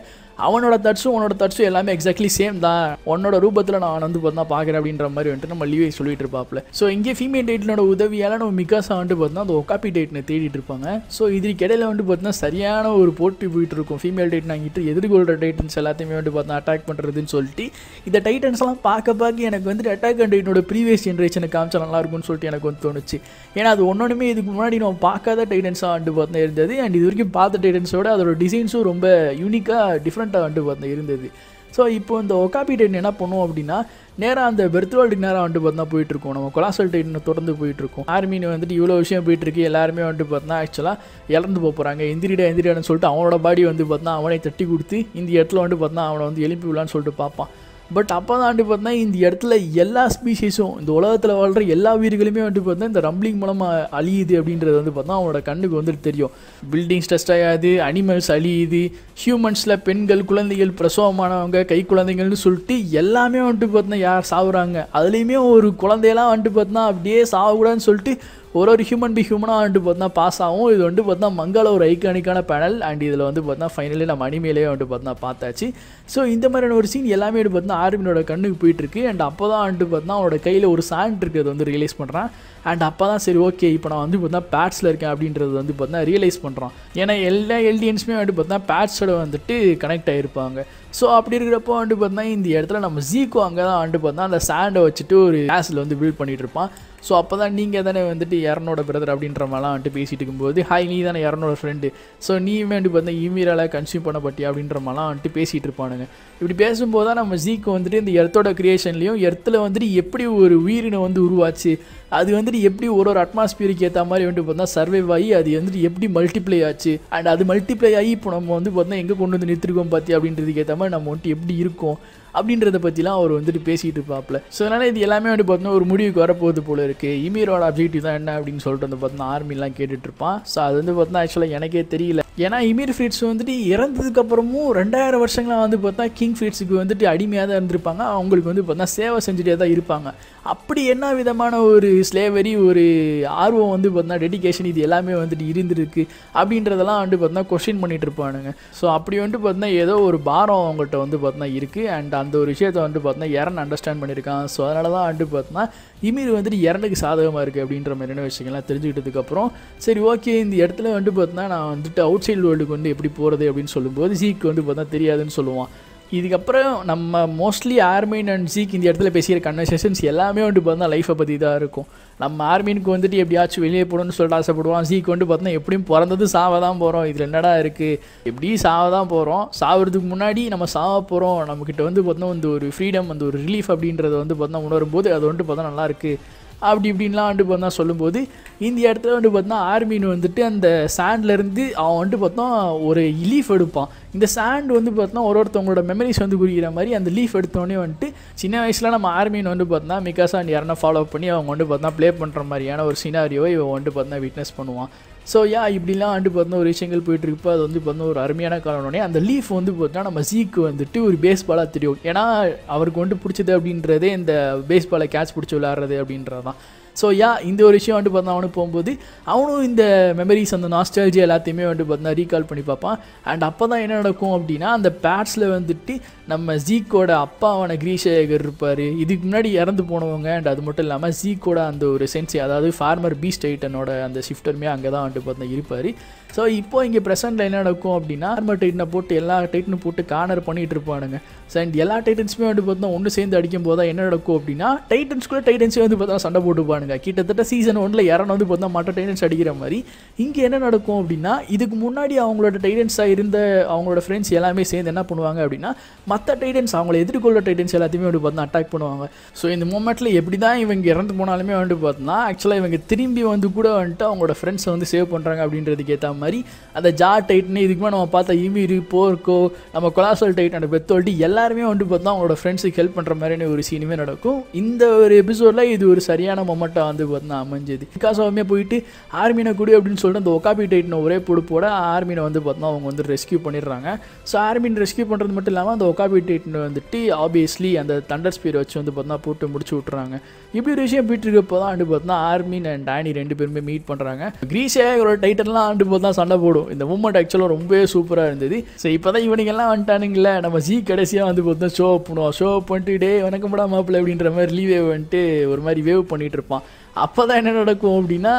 அவனோட தட்ஸும் உன்னோட தட்ஸும் எல்லாமே எக்ஸாக்ட்லி சேம் தான், உன்னோட ரூபத்தில் நான் வந்து பார்த்தா பார்க்குறேன் அப்படின்ற மாதிரி வந்துட்டு நம்ம லீவை சொல்லிட்டு இருப்பாப்ல. ஸோ இங்கே ஃபீமேல் டைட்டனோட உதவியால் நம்ம மிக்காசா வந்துட்டு பார்த்தா அந்த ஒகாபி டைட்டனை தேடிட்டு இருப்பாங்க. ஸோ இதுக்கு இடையில வந்துட்டு பார்த்தா சரியான ஒரு போட்டி போயிட்டு இருக்கும். ஃபீமேல் டைட்டன் அங்கிட்டு எதிர்கொள்கிற டைட்டன்ஸ் எல்லாத்தையுமே வந்துட்டு பார்த்தா அட்டாக் பண்ணுறதுன்னு சொல்லிட்டு இந்த டைட்டன்ஸ்லாம் பார்க்க பார்க்க எனக்கு வந்துட்டு அட்டாக் அண்ட் டைட்டனோட ப்ரீவியஸ் ஜென்ரேஷனை காமிச்சா நல்லா இருக்கும்னு சொல்லிட்டு எனக்கு வந்து தோணுச்சு. ஏன்னா அது ஒன்னொன்றுமே இதுக்கு முன்னாடி நம்ம பார்க்காத டைட்டன்ஸாக வந்துட்டு பார்த்தா இருந்தது. அண்ட் இது வரைக்கும் பார்த்த டைட்டன்ஸோட அதோட டிசைன்ஸும் ரொம்ப யூனிக்காக டிஃப்ரெண்ட்டாக வந்துட்டு பார்த்தா இருந்தது. ஸோ இப்போ இந்த ஒகாபி டைட்டன் என்ன பண்ணுவோம் அப்படின்னா நேராக அந்த பெர்த்வால்டுக்கு நேராக வந்துட்டு பார்த்தா போயிட்டுருக்கோம். நம்ம கொலாசல் டைட்டனை தொடர்ந்து போயிட்டுருக்கோம். ஆர்மின் வந்துட்டு இவ்வளோ விஷயம் போயிட்டுருக்கு. எல்லாருமே வந்துட்டு பார்த்தா ஆக்சுவலாக இறந்து போகிறாங்க. எந்திரிடா எந்திரிடான்னு சொல்லிட்டு அவனோட பாடி வந்து பார்த்தா அவனை தட்டி கொடுத்து இந்த இடத்துல வந்துட்டு பார்த்தா அவனை வந்து எழுப்பி விடலான்னு சொல்லிட்டு பார்ப்பான். பட் அப்போ தான் வந்துட்டு பார்த்தா இந்த இடத்துல எல்லா ஸ்பீஷீஸும் இந்த உலகத்தில் வாழ்கிற எல்லா உயிர்களுமே வந்துட்டு பார்த்தா இந்த ரம்பிளிங் மூலமாக அழியுது அப்படின்றது வந்து பார்த்தா அவனோட கண்ணுக்கு வந்துட்டு தெரியும். பில்டிங்ஸ் டஸ்ட் ஆகாது, அனிமல்ஸ் அழியுது, ஹியூமன்ஸில் பெண்கள் குழந்தைகள் பிரசவமானவங்க கை குழந்தைங்கள்னு சொல்லிட்டு எல்லாமே வந்துட்டு பார்த்தா யார் சாகுறாங்க. அதுலேயுமே ஒரு குழந்தையெல்லாம் வந்துட்டு பார்த்தா அப்படியே சாகக்கூடாதுன்னு சொல்லிட்டு ஒரு ஒரு ஹியூமன் பி ஹியூமனாக வந்துட்டு பார்த்தா பாஸ் ஆகும். இது வந்துட்டு பார்த்தா மங்கால ஒரு ஐக்கானிக்கான பேனல். அண்ட் இதில் வந்து பார்த்தா ஃபைனலி நம்ம அனிமேலேயே வந்துட்டு பார்த்தா பார்த்தாச்சு. ஸோ இந்த மாதிரியான ஒரு சீன் எல்லாமே வந்துட்டு பார்த்தா ஆர்மினோட கண்ணுக்கு போயிட்டுருக்கு. அண்ட் அப்போ தான் வந்துட்டு பார்த்தா அவனோட கையில் ஒரு சாண்ட் இருக்குது, அது வந்து ரியலைஸ் பண்ணுறான். அண்ட் அப்போ தான் சரி ஓகே இப்போ நான் வந்து பார்த்தா பேட்ஸில் இருக்கேன் அப்படின்றது வந்து பார்த்தா ரியலைஸ் பண்ணுறான். ஏன்னா எல்லா எல்டியன்ஸுமே வந்துட்டு பார்த்தா பேட்ஸோட வந்துட்டு கனெக்ட் ஆகிருப்பாங்க. ஸோ அப்படி இருக்கிறப்போ வந்துட்டு பார்த்தா இந்த இடத்துல நம்ம ஜீக்கோ அங்கே தான் வந்துட்டு பார்த்தா அந்த சாண்டை வச்சுட்டு ஒரு கிளாஸில் வந்து பில்ட் பண்ணிகிட்டு இருப்பான். ஸோ அப்போ தான் நீங்கள் தானே வந்துட்டு எரனோட பிரதர் அப்படின்ற மாதிரிலாம் வந்துட்டு பேசிகிட்டு இருக்கும்போது ஹாய் நீ தானே எரனோட ஃப்ரெண்டு, ஸோ நீயுமே வந்துட்டு பார்த்தா ஈமீரால் கன்சியூம் பண்ணப்பட்டியா அப்படின்ற மாதிரிலாம் வந்துட்டு பேசிகிட்டு இருப்பானுங்க. இப்படி பேசும்போது தான் நம்ம ஜீக்கு வந்துட்டு இந்த எர்த்தோட கிரியேஷன்லேயும் எர்த்தில் வந்துட்டு எப்படி ஒரு உயிரினம் வந்து உருவாச்சு, அது வந்துட்டு எப்படி ஒரு ஒரு அட்மாஸ்பியருக்கு ஏற்ற மாதிரி வந்துட்டு பார்த்தா சர்வைவ் ஆகி அது வந்துட்டு எப்படி மல்டிப்ளை ஆச்சு, அண்ட் அது மல்டிப்ளை ஆகி இப்போ நம்ம வந்து பார்த்தா எங்கே கொண்டு வந்து நிறுத்திருக்கோம் பார்த்தி அப்படின்றதுக்கு ஏற்ற மாதிரி நம்ம வந்துட்டு எப்படி இருக்கும் அப்படின்றத பற்றிலாம் அவர் வந்துட்டு பேசிகிட்டு இருப்பாப்பில். ஸோ அதனால் இது எல்லாமே வந்து பார்த்தோன்னா ஒரு முடிவுக்கு வரப்போகுது போல இருக்குது. இமீரோட அப்ஜெக்டிவ் தான் என்ன அப்படின்னு சொல்லிட்டு வந்து பார்த்தோன்னா ஆர்மிலாம் கேட்டுட்ருப்பான். ஸோ அது வந்து பார்த்தோன்னா ஆக்சுவலாக எனக்கே தெரியல, ஏன்னா இமீர் ஃப்ரிட்ஸ் வந்துட்டு இறந்ததுக்கப்புறமும் ரெண்டாயிரம் வருஷங்களாக வந்து பார்த்தா கிங் ஃப்ரிட்ஸுக்கு வந்துட்டு அடிமையாக தான் இருந்திருப்பாங்க. அவங்களுக்கு வந்து பார்த்தா சேவை செஞ்சுட்டே தான் இருப்பாங்க. அப்படி என்ன விதமான ஒரு ஸ்லேவரி, ஒரு ஆர்வம் வந்து பார்த்தா டெடிகேஷன், இது எல்லாமே வந்துட்டு இருந்திருக்கு அப்படின்றதெல்லாம் வந்து பார்த்தா கொஸ்டின் பண்ணிட்டு இருப்பானுங்க. ஸோ அப்படி வந்துட்டு பார்த்தா ஏதோ ஒரு பாரம் அவங்கள்ட்ட வந்து பார்த்தா இருக்குது. அண்ட் அந்த ஒரு விஷயத்தை வந்து பார்த்தா எரன் அண்டர்ஸ்டாண்ட் பண்ணியிருக்கான். ஸோ அதனால தான் வந்துட்டு பார்த்தா இமீர் வந்துட்டு எரனுக்கு சாதகமாக இருக்குது அப்படின்ற மாதிரியான விஷயங்கள்லாம் தெரிஞ்சுக்கிட்டதுக்கப்புறம் சரி ஓகே இந்த இடத்துல வந்துட்டு பார்த்தா நான் வந்துட்டு அவுட் சைல்டு வேர்ல்டுக்கு வந்து எப்படி போகிறது அப்படின்னு சொல்லும்போது ஜீக் வந்து பார்த்தா தெரியாதுன்னு சொல்லுவான். இதுக்கப்புறம் நம்ம மோஸ்ட்லி ஆர்மின் அண்ட் ஜீக் இந்த இடத்துல பேசிக்கிற கன்வர்சேஷன்ஸ் எல்லாமே வந்துட்டு பார்த்தா லைஃப்பை பற்றி தான் இருக்கும். நம்ம ஆர்மினுக்கு வந்துட்டு எப்படியாச்சும் வெளியே போகணும்னு சொல்லிட்டு ஆசைப்படுவான். ஜீக் வந்துட்டு பார்த்தா எப்படியும் பிறந்தது சாவை தான் போகிறோம், இதில் என்னடா இருக்குது, எப்படியும் சாவை தான் போகிறோம், சாகிறதுக்கு முன்னாடி நம்ம சாவ போகிறோம், நம்மக்கிட்ட வந்து பார்த்தோன்னா வந்து ஒரு ஃப்ரீடம், அந்த ஒரு ரிலீஃப் அப்படின்றத வந்து பார்த்தா உணரும்போது அது வந்துட்டு பார்த்தா நல்லாயிருக்கு அப்படி இப்படின்லாம் வந்துட்டு பார்த்தா சொல்லும்போது இந்த இடத்துல வந்துட்டு பார்த்தா ஆர்மின் வந்துட்டு அந்த சாண்ட்லேருந்து அவன் வந்துட்டு பார்த்தா ஒரு லீஃப் எடுப்பான். இந்த சாண்ட் வந்து பார்த்தா ஒரு ஒருத்தவங்களோட மெமரிஸ் வந்து குறிக்கிற மாதிரி அந்த லீஃப் எடுத்தோடனே வந்துட்டு சின்ன வயசில் நம்ம ஆர்மின் வந்து பார்த்தா மிகாசா அண்ட் யாரனா ஃபாலோ பண்ணி அவங்க வந்துட்டு பார்த்தா ப்ளே பண்ணுற மாதிரியான ஒரு சினாரியோவை இவன் வந்துட்டு பார்த்தா விட்னஸ் பண்ணுவான். ஸோ யா இப்படிலாம் வந்துட்டு பார்த்தா ஒரு விஷயங்கள் போயிட்டுருக்குப்போ அது வந்து பார்த்தா ஒரு அருமையான காரணம்னே அந்த லீஃப் வந்து பார்த்தா நம்ம ஜீக்கு வந்துட்டு ஒரு பேஸ்பாலாக தெரியும். ஏன்னா அவருக்கு வந்துட்டு பிடிச்சது அப்படின்றதே இந்த பேஸ்பாலை கேட்ச் பிடிச்சி விளையாடுறது அப்படின்றது தான். ஸோ யா இந்த ஒரு விஷயம் வந்துட்டு பார்த்தா அவனுக்கு போகும்போது அவனும் இந்த மெமரிஸ், அந்த நாஸ்டால்ஜியா எல்லாத்தையுமே வந்துட்டு பார்த்தா ரீகால் பண்ணி பார்ப்பான். அண்ட் அப்போ தான் என்ன நடக்கும் அப்படின்னா அந்த பேட்ஸில் வந்துட்டு நம்ம ஜீக்கோட அப்பாவான கிரீஷேகர் இருப்பார், இதுக்கு முன்னாடி இறந்து போனவங்க. அண்ட் அது மட்டும் இல்லாமல் ஜீக்கோட அந்த ஒரு சென்சி, அதாவது ஃபார்மர் பீஸ்ட் டைட்டனோட அந்த ஷிஃப்டருமே அங்கே தான் வந்துட்டு பார்த்தா இருப்பார். ஸோ இப்போ இங்கே ப்ரெசென்ட்டில் என்ன நடக்கும் அப்படின்னா ஃபார்மர் டைட்டனை போட்டு எல்லா டைட்டனும் போட்டு கார்னர் பண்ணிகிட்டு இருப்பானுங்க. ஸோ அண்ட் எல்லா டைட்டன்ஸுமே வந்துட்டு பார்த்தா ஒன்று சேர்ந்து அடிக்கும் போது தான் என்ன நடக்கும் அப்படின்னா டைட்டன்ஸ்குள்ளே டைட்டன்ஸே வந்து பார்த்தா சண்டை போட்டுப்பானுங்க. கிட்டத்தட்ட சீசன் ஒன்றில் இறந்து வந்து பார்த்தா மற்ற டைட்டன்ஸ் அடிக்கிற மாதிரி இங்கே என்ன நடக்கும் அப்படின்னா இதுக்கு முன்னாடி அவங்களோட டைட்டன்ஸாக இருந்த அவங்களோட ஃப்ரெண்ட்ஸ் எல்லாமே சேர்ந்து என்ன பண்ணுவாங்க அப்படின்னா மற்ற டைட்டன்ஸ், அவங்களை எதிர்கொள்ள டைட்டன்ஸ் எல்லாத்தையுமே வந்து பார்த்தா அட்டாக் பண்ணுவாங்க. ஸோ இந்த மூமெண்ட்டில் எப்படி தான் இவங்க இறந்து போனாலுமே வந்துட்டு பார்த்தோன்னா ஆக்சுவலாக இவங்க திரும்பி வந்து கூட வந்துட்டு அவங்களோட ஃப்ரெண்ட்ஸை வந்து சேவ் பண்ணுறாங்க அப்படின்றதுக்கு ஏற்ற மாதிரி அந்த ஜா டைட்டனே இதுக்குமே நம்ம பார்த்தா இமீர், போர்க்கோ, நம்ம கொலாசல் டைட்டன், அந்த பெத்தோல்ட்டி எல்லாருமே வந்துட்டு பார்த்தா அவங்களோட ஃப்ரெண்ட்ஸுக்கு ஹெல்ப் பண்ணுற மாதிரியான ஒரு சீனுமே நடக்கும். இந்த ஒரு எபிசோடில் இது ஒரு சரியான மொமெண்ட்டாக வந்து பார்த்தா அமைஞ்சது. மிகாசாவுமே போயிட்டு ஆர்மினை கூடி அப்படின்னு சொல்லிட்டு அந்த ஒகாபி டைட்டனை ஒரே பொடுப்போட ஆர்மினை வந்து பார்த்தோன்னா அவங்க வந்து ரெஸ்கியூ பண்ணிடுறாங்க. ஸோ ஆர்மின் ரெஸ்கியூ பண்ணுறது மட்டும் இல்லாமல் அந்த ஒகாபி டைட்டன் வந்துட்டு ஆப்வியஸ்லி அந்த தண்டர் ஸ்பீரை வச்சு வந்து பார்த்தா போட்டு முடிச்சு விட்றாங்க. இப்படி ஒரு விஷயம் போயிட்டு இருக்கப்போ தான் வந்து பார்த்தா ஆர்மின் அண்ட் டேனி ரெண்டு பேருமே மீட் பண்ணுறாங்க. கிரீஷேகரோட டைட்டன்லாம் ஆண்டு தான் சண்டை போடும். இந்த மூமெண்ட் ஆக்சுவலாக ரொம்பவே சூப்பராக இருந்தது. ஸோ இப்போ தான் இவனுங்கெல்லாம் வந்துட்டானுங்களே, நம்ம ஜீ கடைசியாக வந்து பார்த்தா ஷோ அப் பண்ணுவோம், ஷோ அப் பண்ணிட்டு டே வணக்கம் படா மாப்பிள்ள அப்படின்ற மாதிரி லீவே வந்துட்டு ஒரு மாதிரி வேவ் பண்ணிகிட்டு இருப்பான். அப்போ தான் என்ன நடக்கும் அப்படின்னா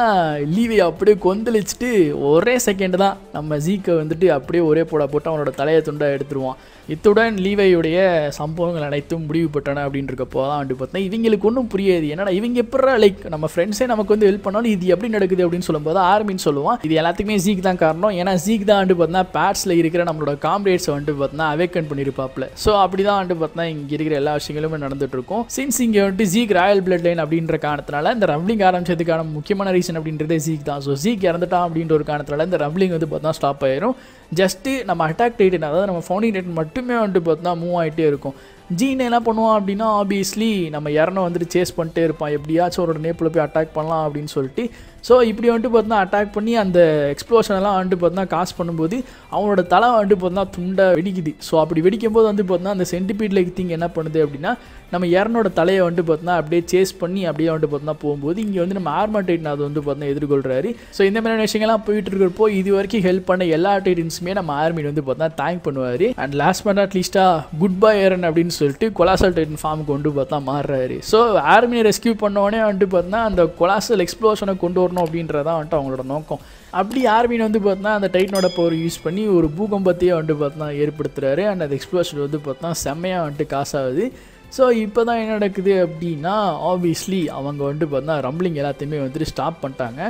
லீவை அப்படியே கொந்தளிச்சுட்டு ஒரே செகண்ட் தான் நம்ம ஜீக்கை வந்துட்டு அப்படியே ஒரே போட போட்டு அவனோட தலையை துண்டாக எடுத்துருவான். இத்துடன் லீவையுடைய சம்பவங்கள் அனைத்தும் முடிவு பட்டன அப்படின்னு இருக்கப்போ தான் வந்து பார்த்தா இவங்களுக்கு ஒன்றும் புரியாது. என்னடா இவங்க எப்படா லைக் நம்ம ஃப்ரெண்ட்ஸே நமக்கு வந்து ஹெல்ப் பண்ணாலும் இது எப்படி நடக்குது அப்படின்னு சொல்லும்போது ஆர்மின்னு சொல்லுவான் இது எல்லாத்துக்குமே ஜீக் தான் காரணம். ஏன்னா ஜீக் தான் வந்து பார்த்தா பேட்ஸில் இருக்கிற நம்மளோட காம்ரேட்ஸை வந்துட்டு பார்த்தா அவேக்கன் பண்ணியிருப்பாப்பில். ஸோ அப்படி தான் வந்துட்டு பார்த்தா இங்கே இருக்கிற எல்லா விஷயங்களுமே நடந்துட்டு இருக்கும். சின்ஸ் இங்கே வந்துட்டு ஜீக் ராயல் பிளட் லைன் அப்படின்ற காரணத்தினால இந்த ரம்பிளிங் ஆரம்பிச்சதுக்கான முக்கியமான ரீசன் அப்படின்றதே ஜீக் தான். ஸோ ஜீக் இறந்துட்டான் அப்படின்ற ஒரு காரணத்தினால இந்த ரம்பிளிங் வந்து பார்த்தா ஸ்டாப் ஆயிரும். ஜஸ்ட்டு நம்ம அட்டாக் டைட்டன், அதாவது நம்ம ஃபவுண்டிங் டைட்டன் மட்டுமே வந்துட்டு பார்த்தா மூவ் ஆகிட்டே இருக்கும். ஜீன் என்ன பண்ணுவான் அப்படின்னா ஆப்வியஸ்லி நம்ம இறனை வந்துட்டு சேஸ் பண்ணிட்டே இருப்பான், எப்படியாச்சும் அவரோட நேப்பில் போய் அட்டாக் பண்ணலாம் அப்படின்னு சொல்லிட்டு. ஸோ இப்படி வந்துட்டு பார்த்தா அட்டாக் பண்ணி அந்த எக்ஸ்ப்ளோஷனெல்லாம் வந்துட்டு பார்த்தா காசு பண்ணும்போது அவனோட தலை வந்துட்டு பார்த்தா துண்டை வெடிக்குது. ஸோ அப்படி வெடிக்கும்போது வந்து பார்த்தா அந்த சென்டிபீட் லைக் திங் என்ன பண்ணுது அப்படின்னா நம்ம இறனோட தலையை வந்துட்டு பார்த்தா அப்படியே சேஸ் பண்ணி அப்படியே வந்துட்டு பார்த்தா போகும்போது இங்கே வந்து நம்ம ஆர்மர் டைட்டன் அதை வந்து பார்த்தா எதிர்கொள்கிறாரு. ஸோ இந்த மாதிரியான விஷயங்கள்லாம் போயிட்டு இருக்கிறப்போ இது வரைக்கும் ஹெல்ப் பண்ண எல்லா டைட்டன்ஸுமே நம்ம ஆர்மின் வந்து பார்த்தா தேங்க் பண்ணுவார். அண்ட் லாஸ்ட் பட் நாட் லீஸ்ட்டாக குட் பை ஏரன் அப்படின்னு சொல்லிட்டு கொலாசல் டைட்டன் ஃபார்முக்கு வந்து பார்த்தா மாறுறாரு. ஸோ ஆர்மியை ரெஸ்கியூ பண்ணோடனே வந்துட்டு பார்த்தா அந்த கொலாசல் எக்ஸ்ப்ளோஷனை கொண்டு வரணும் அப்படின்றதான் வந்துட்டு அவங்களோட நோக்கம். அப்படி ஆர்மின் வந்து பார்த்தா அந்த டைட்டனோட பவர் யூஸ் பண்ணி ஒரு பூகம்பத்தையே வந்துட்டு பார்த்தா ஏற்படுத்துகிறாரு. அண்ட் அந்த எக்ஸ்ப்ளோஷன் வந்து பார்த்தா செம்மையாக வந்துட்டு காசாகுது. So இப்போ தான் என்ன நடக்குது அப்படினா obviously அவங்க வந்து பார்த்தா ரம்பிளிங் எல்லாத்தையுமே வந்து ஸ்டாப் பண்ணிட்டாங்க.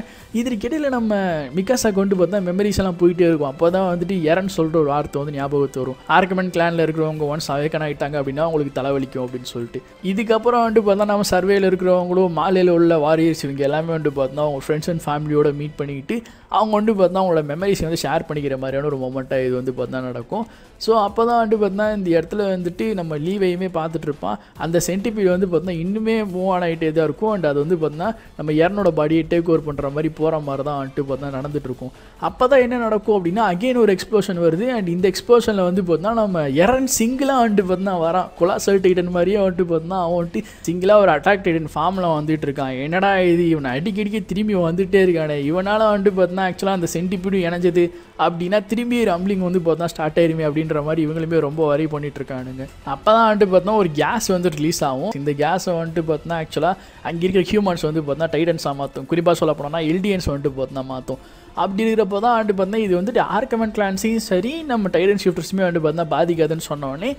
இதுக்கிடையில நம்ம மிகாசா கொண்டு பார்த்தா மெமரிஸ் எல்லாம் போயிட்டே இருக்கும். அப்பதான் வந்துட்டு எரன் சொல்ற ஒரு வார்த்தை வந்து ஞாபகத்து வரும். ஆர்கமென்ட் கிளான்ல இருக்கிறவங்க ஒன்ஸ் அவேக்கன் ஆயிட்டாங்க அப்படினா உங்களுக்கு தலைவலிக்கும் அப்படினு சொல்லிட்டு. இதுக்கு அப்புறம் வந்து பார்த்தா நம்ம சர்வேல இருக்கிறவங்களோ மாலையில உள்ள வாரியர்ஸ் இவங்க எல்லாமே வந்து பார்த்தா அவங்க ஃப்ரெண்ட்ஸ் அண்ட் ஃபேமிலியோட மீட் பண்ணிக்கிட்டு அவங்க வந்து பார்த்தா அவங்களோட மெமரிஸ் வந்து ஷேர் பண்ணிக்கிற மாதிரியான ஒரு மொமெண்டா இது வந்து பார்த்தா நடக்கும். ஸோ அப்பதான் வந்து பார்த்தா இந்த இடத்துல வந்துட்டு நம்ம லீவையுமே பார்த்துட்டு இருப்போம். அந்த சென்டிபீட் வந்து பார்த்தா இன்னுமே மூவ் ஆன் ஆகிட்டே தான் இருக்கும். அண்ட் அது வந்து பார்த்தா நம்ம எரனோட பாடியை டேக் ஓவர் பண்ணுற மாதிரி போகிற மாதிரி தான் வந்துட்டு பார்த்தா நடந்துட்டு இருக்கும். அப்போ தான் என்ன நடக்கும் அப்படின்னா அகெயின் ஒரு எக்ஸ்ப்ளோஷன் வருது. அண்ட் இந்த எக்ஸ்ப்ளோஷனில் வந்து பார்த்தா நம்ம எரன் சிங்கிளாக வந்துட்டு பார்த்தா வரான். கொலாசல் டைட்டன் மாதிரியே வந்துட்டு பார்த்தா அவன் வந்துட்டு சிங்கிளாக ஒரு அட்டாக் டைட்டன் ஃபார்மில் வந்துட்டு இருக்கான். என்னடா இது இவன் அடிக்கடிக்கு திரும்பி வந்துட்டே இருக்கானே, இவனால் வந்துட்டு பார்த்தா ஆக்சுவலாக அந்த சென்டிபீடும் இணைஞ்சது அப்படின்னா திரும்பி ரம்பிளிங் வந்து பார்த்தா ஸ்டார்ட் ஆயிருமே அப்படின்ற மாதிரி இவங்களுமே ரொம்ப வரி பண்ணிட்டு இருக்கானுங்க. அப்போ தான் வந்துட்டு பார்த்தா ஒரு கேஸ் வந்து ரிலீஸ் ஆகும். இந்த கேஸை வந்துட்டு பார்த்தா ஆக்சுவலாக அங்கே இருக்கிற ஹியூமன்ஸ் வந்து பார்த்தா டைட்டன்ஸாக மாற்றும், குறிப்பாக சொல்ல போனோம்னா எல்டிஎன்ஸ் வந்துட்டு பார்த்தா மாற்றும். அப்படி இருக்கிறப்போ தான் வந்துட்டு பார்த்தா இது வந்துட்டு ஆர்கமெண்ட் கிளான்ஸையும் சரி நம்ம டைட்டன் ஷிஃப்டர்ஸுமே வந்துட்டு பார்த்தா பாதிக்காதுன்னு சொன்னோடனே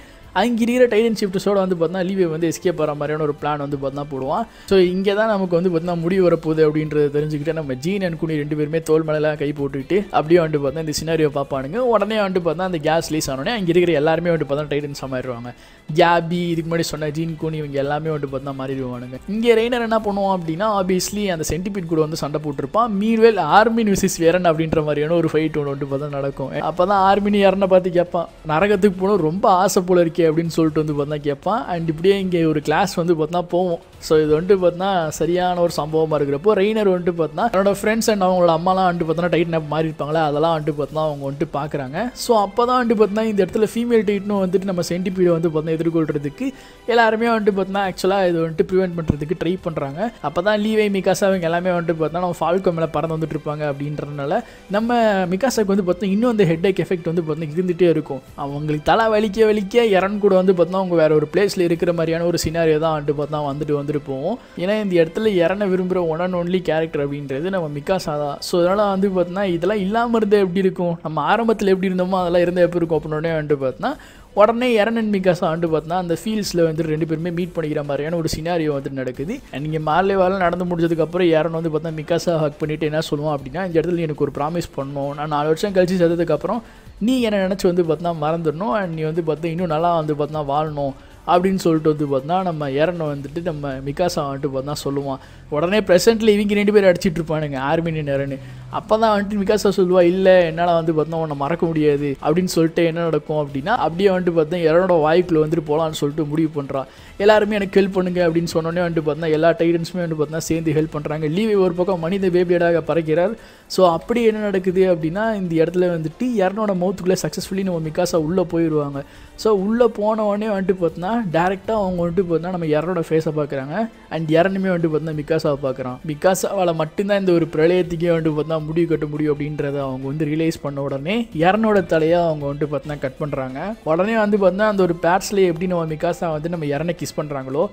அங்கே இருக்கிற டைட்டன் ஷிஃப்டர்ஸோடு வந்து பார்த்தா லீவை வந்து எஸ்கேப் ஆகிற மாதிரியான ஒரு பிளான் வந்து பார்த்தா போடுவான். ஸோ இங்கே தான் நமக்கு வந்து பார்த்தா முடிவு வரப்போகுது அப்படின்றத தெரிஞ்சுக்கிட்டு நம்ம ஜீன் அண்ட் குனி ரெண்டு பேருமே தோல் மேலாம் கை போட்டுக்கிட்டு அப்படியே வந்துட்டு பார்த்தா இந்த சினாரியோ பார்ப்பானுங்க. உடனே வந்துட்டு பார்த்தா அந்த கேஸ் ரிலீஸ் ஆனோடனே அங்கே இருக்கிற எல்லாருமே வந்துட்டு பார்த்தா டைட்டன்ஸ் மாறிடுவாங்க. கேபி இதுக்கு முன்னாடி சொன்ன ஜீன் குனி இவங்க எல்லாமே வந்துட்டு பார்த்தா மாறிடுவானுங்க. இங்கே ரெய்னர் என்ன பண்ணுவோம் அப்படின்னா ஆப்வியஸ்லி அந்த சென்டிபீட் கூட வந்து சண்டை போட்டிருப்பான். மீன்வேல் ஆர்மின் விசிஸ் எரன் அப்படின்ற மாதிரியான ஒரு ஃபைட் ஒன்று வந்துட்டு பார்த்தா நடக்கும். அப்போ தான் ஆர்மின் எரனை பார்த்து கேட்பான், நரகத்துக்கு போகணும் ரொம்ப ஆசை போல இருக்கே அப்படின்னு சொல்லிட்டு வந்து பார்த்தா கேட்பான். அண்ட் இப்படியே இங்கே ஒரு கிளாஸ் வந்து பார்த்தா போவோம். ஸோ இது வந்துட்டு பார்த்தா சரியான ஒரு சம்பவமாக இருக்கிறப்போ ரெய்னர் வந்துட்டு பார்த்தா என்னோட ஃப்ரெண்ட்ஸ் அண்ட் அவங்களோட அம்மாலாம் வந்துட்டு பார்த்தா டைட்டன் அப் மாறி இருப்பாங்களே அதெல்லாம் வந்துட்டு பார்த்தா அவங்க வந்துட்டு பார்க்குறாங்க. ஸோ அப்போ தான் வந்துட்டு பார்த்தா இந்த இடத்துல ஃபீமேல் டைட்டனும் வந்துட்டு நம்ம சென்டிபீடை வந்து பார்த்தா எதிர்கொள்கிறதுக்கு எல்லாருமே வந்துட்டு பார்த்தா ஆக்சுவலாக இது வந்துட்டு ப்ரிவென்ட் பண்ணுறதுக்கு ட்ரை பண்ணுறாங்க. அப்போ தான் லீவை மிகாசா அவங்க எல்லாமே வந்துட்டு பார்த்தா நம்ம ஃபால்கோ மேலே பறந்து வந்துட்டு இருப்பாங்க அப்படின்றதுனால நம்ம மிகாசாவுக்கு வந்து பார்த்தா இன்னும் அந்த ஹெட் ஏக் எஃபெக்ட் வந்து பார்த்தா இருந்துகிட்டே இருக்கும். அவங்களுக்கு தலை வலிக்க வலிக்க எரன் கூட வந்து பார்த்தா அவங்க வேற ஒரு பிளேஸில் இருக்கிற மாதிரியான ஒரு சினாரியோ தான் வந்துட்டு பார்த்தா வந்துட்டு வந்துட்டு போவோம். ஏன்னா இந்த இடத்துல எரனை விரும்புகிற ஒன் அண்ட் ஒன்லி கேரக்டர் அப்படின்றது நம்ம மிகாசா தான். ஸோ அதனால் வந்து பார்த்தா இதெல்லாம் இல்லாமல் இருந்தால் எப்படி இருக்கும், நம்ம ஆரம்பத்தில் எப்படி இருந்தோமோ அதெல்லாம் இருந்தால் எப்படி இருக்கும் அப்படின்னே வந்துட்டு பார்த்தா உடனே எரன் அண்ட் மிகாசா வந்து பார்த்தா அந்த ஃபீல்ட்ஸில் வந்துட்டு ரெண்டு பேருமே மீட் பண்ணிக்கிற மாதிரியான ஒரு சினாரியோ வந்துட்டு நடக்குது. அண்ட் இங்கே மாலை வேலை நடந்து முடிஞ்சதுக்கப்புறம் எரன் வந்து பார்த்தா மிகாசா ஹக் பண்ணிவிட்டு என்ன சொல்லுவோம் அப்படின்னா இந்த இடத்துல எனக்கு ஒரு ப்ராமிஸ் பண்ணணும், நான் நாலு வருஷம் கழிச்சு சேர்த்ததுக்கப்புறம் நீ என்ன நினச்சி வந்து பார்த்தா மறந்துடணும் அண்ட் நீ வந்து பார்த்தா இன்னும் நல்லா வந்து பார்த்தா வாழணும் அப்படின்னு சொல்லிட்டு வந்து பார்த்தா நம்ம எரனை வந்துட்டு நம்ம மிகாசா வந்துட்டு பார்த்தா சொல்லுவான். உடனே ப்ரெசென்ட்டில் இவங்க ரெண்டு பேர் அடிச்சிட்டு இருப்பானுங்க ஆர்மின் எரன். அப்போ தான் வந்துட்டு மிகாசா சொல்லுவா, இல்லை என்னால் வந்து பார்த்தா உன்னை மறக்க முடியாது அப்படின்னு சொல்லிட்டு என்ன நடக்கும் அப்படின்னா அப்படியே வந்துட்டு பார்த்தா எரனோட வாய்க்குள்ளே வந்துட்டு போகலான்னு சொல்லிட்டு முடிவு பண்ணுறான். எல்லாருமே எனக்கு ஹெல்ப் பண்ணுங்க அப்படின்னு சொன்னோன்னே வந்துட்டு பார்த்தா எல்லா டைட்டன்ஸுமே வந்துட்டு பார்த்தா சேர்ந்து ஹெல்ப் பண்ணுறாங்க. லீவை ஒரு பக்கம் மனித பேபியடாக பறக்கிறார். ஸோ அப்படி என்ன நடக்குது அப்படின்னா இந்த இடத்துல வந்துட்டு எரனோட மவுத்துக்குள்ளே சக்ஸஸ்ஃபுல்லி நம்ம மிகாசா உள்ளே போயிடுவாங்க. ஸோ உள்ளே போனவொடனே வந்துட்டு பார்த்தா டேரெக்டாக அவங்க வந்துட்டு பார்த்தா நம்ம எரனோட ஃபேஸை பார்க்குறாங்க. அண்ட் எரனுமே வந்துட்டு பார்த்தா மிகாசாவை பார்க்குறான். மிகாசாவால் மட்டும்தான் இந்த ஒரு பிரளயத்துக்கே வந்துட்டு பார்த்தா முடிவு கட்ட முடியும் அப்படின்றத அவங்க வந்து ரியலைஸ் பண்ண உடனே எரனோட தலையாக அவங்க வந்துட்டு பார்த்தா கட் பண்ணுறாங்க. உடனே வந்து பார்த்தா அந்த ஒரு பேட்ஸ்லேயே எப்படி நம்ம மிகாசா வந்து நம்ம எரனை கிஸ் பண்ணுறாங்களோ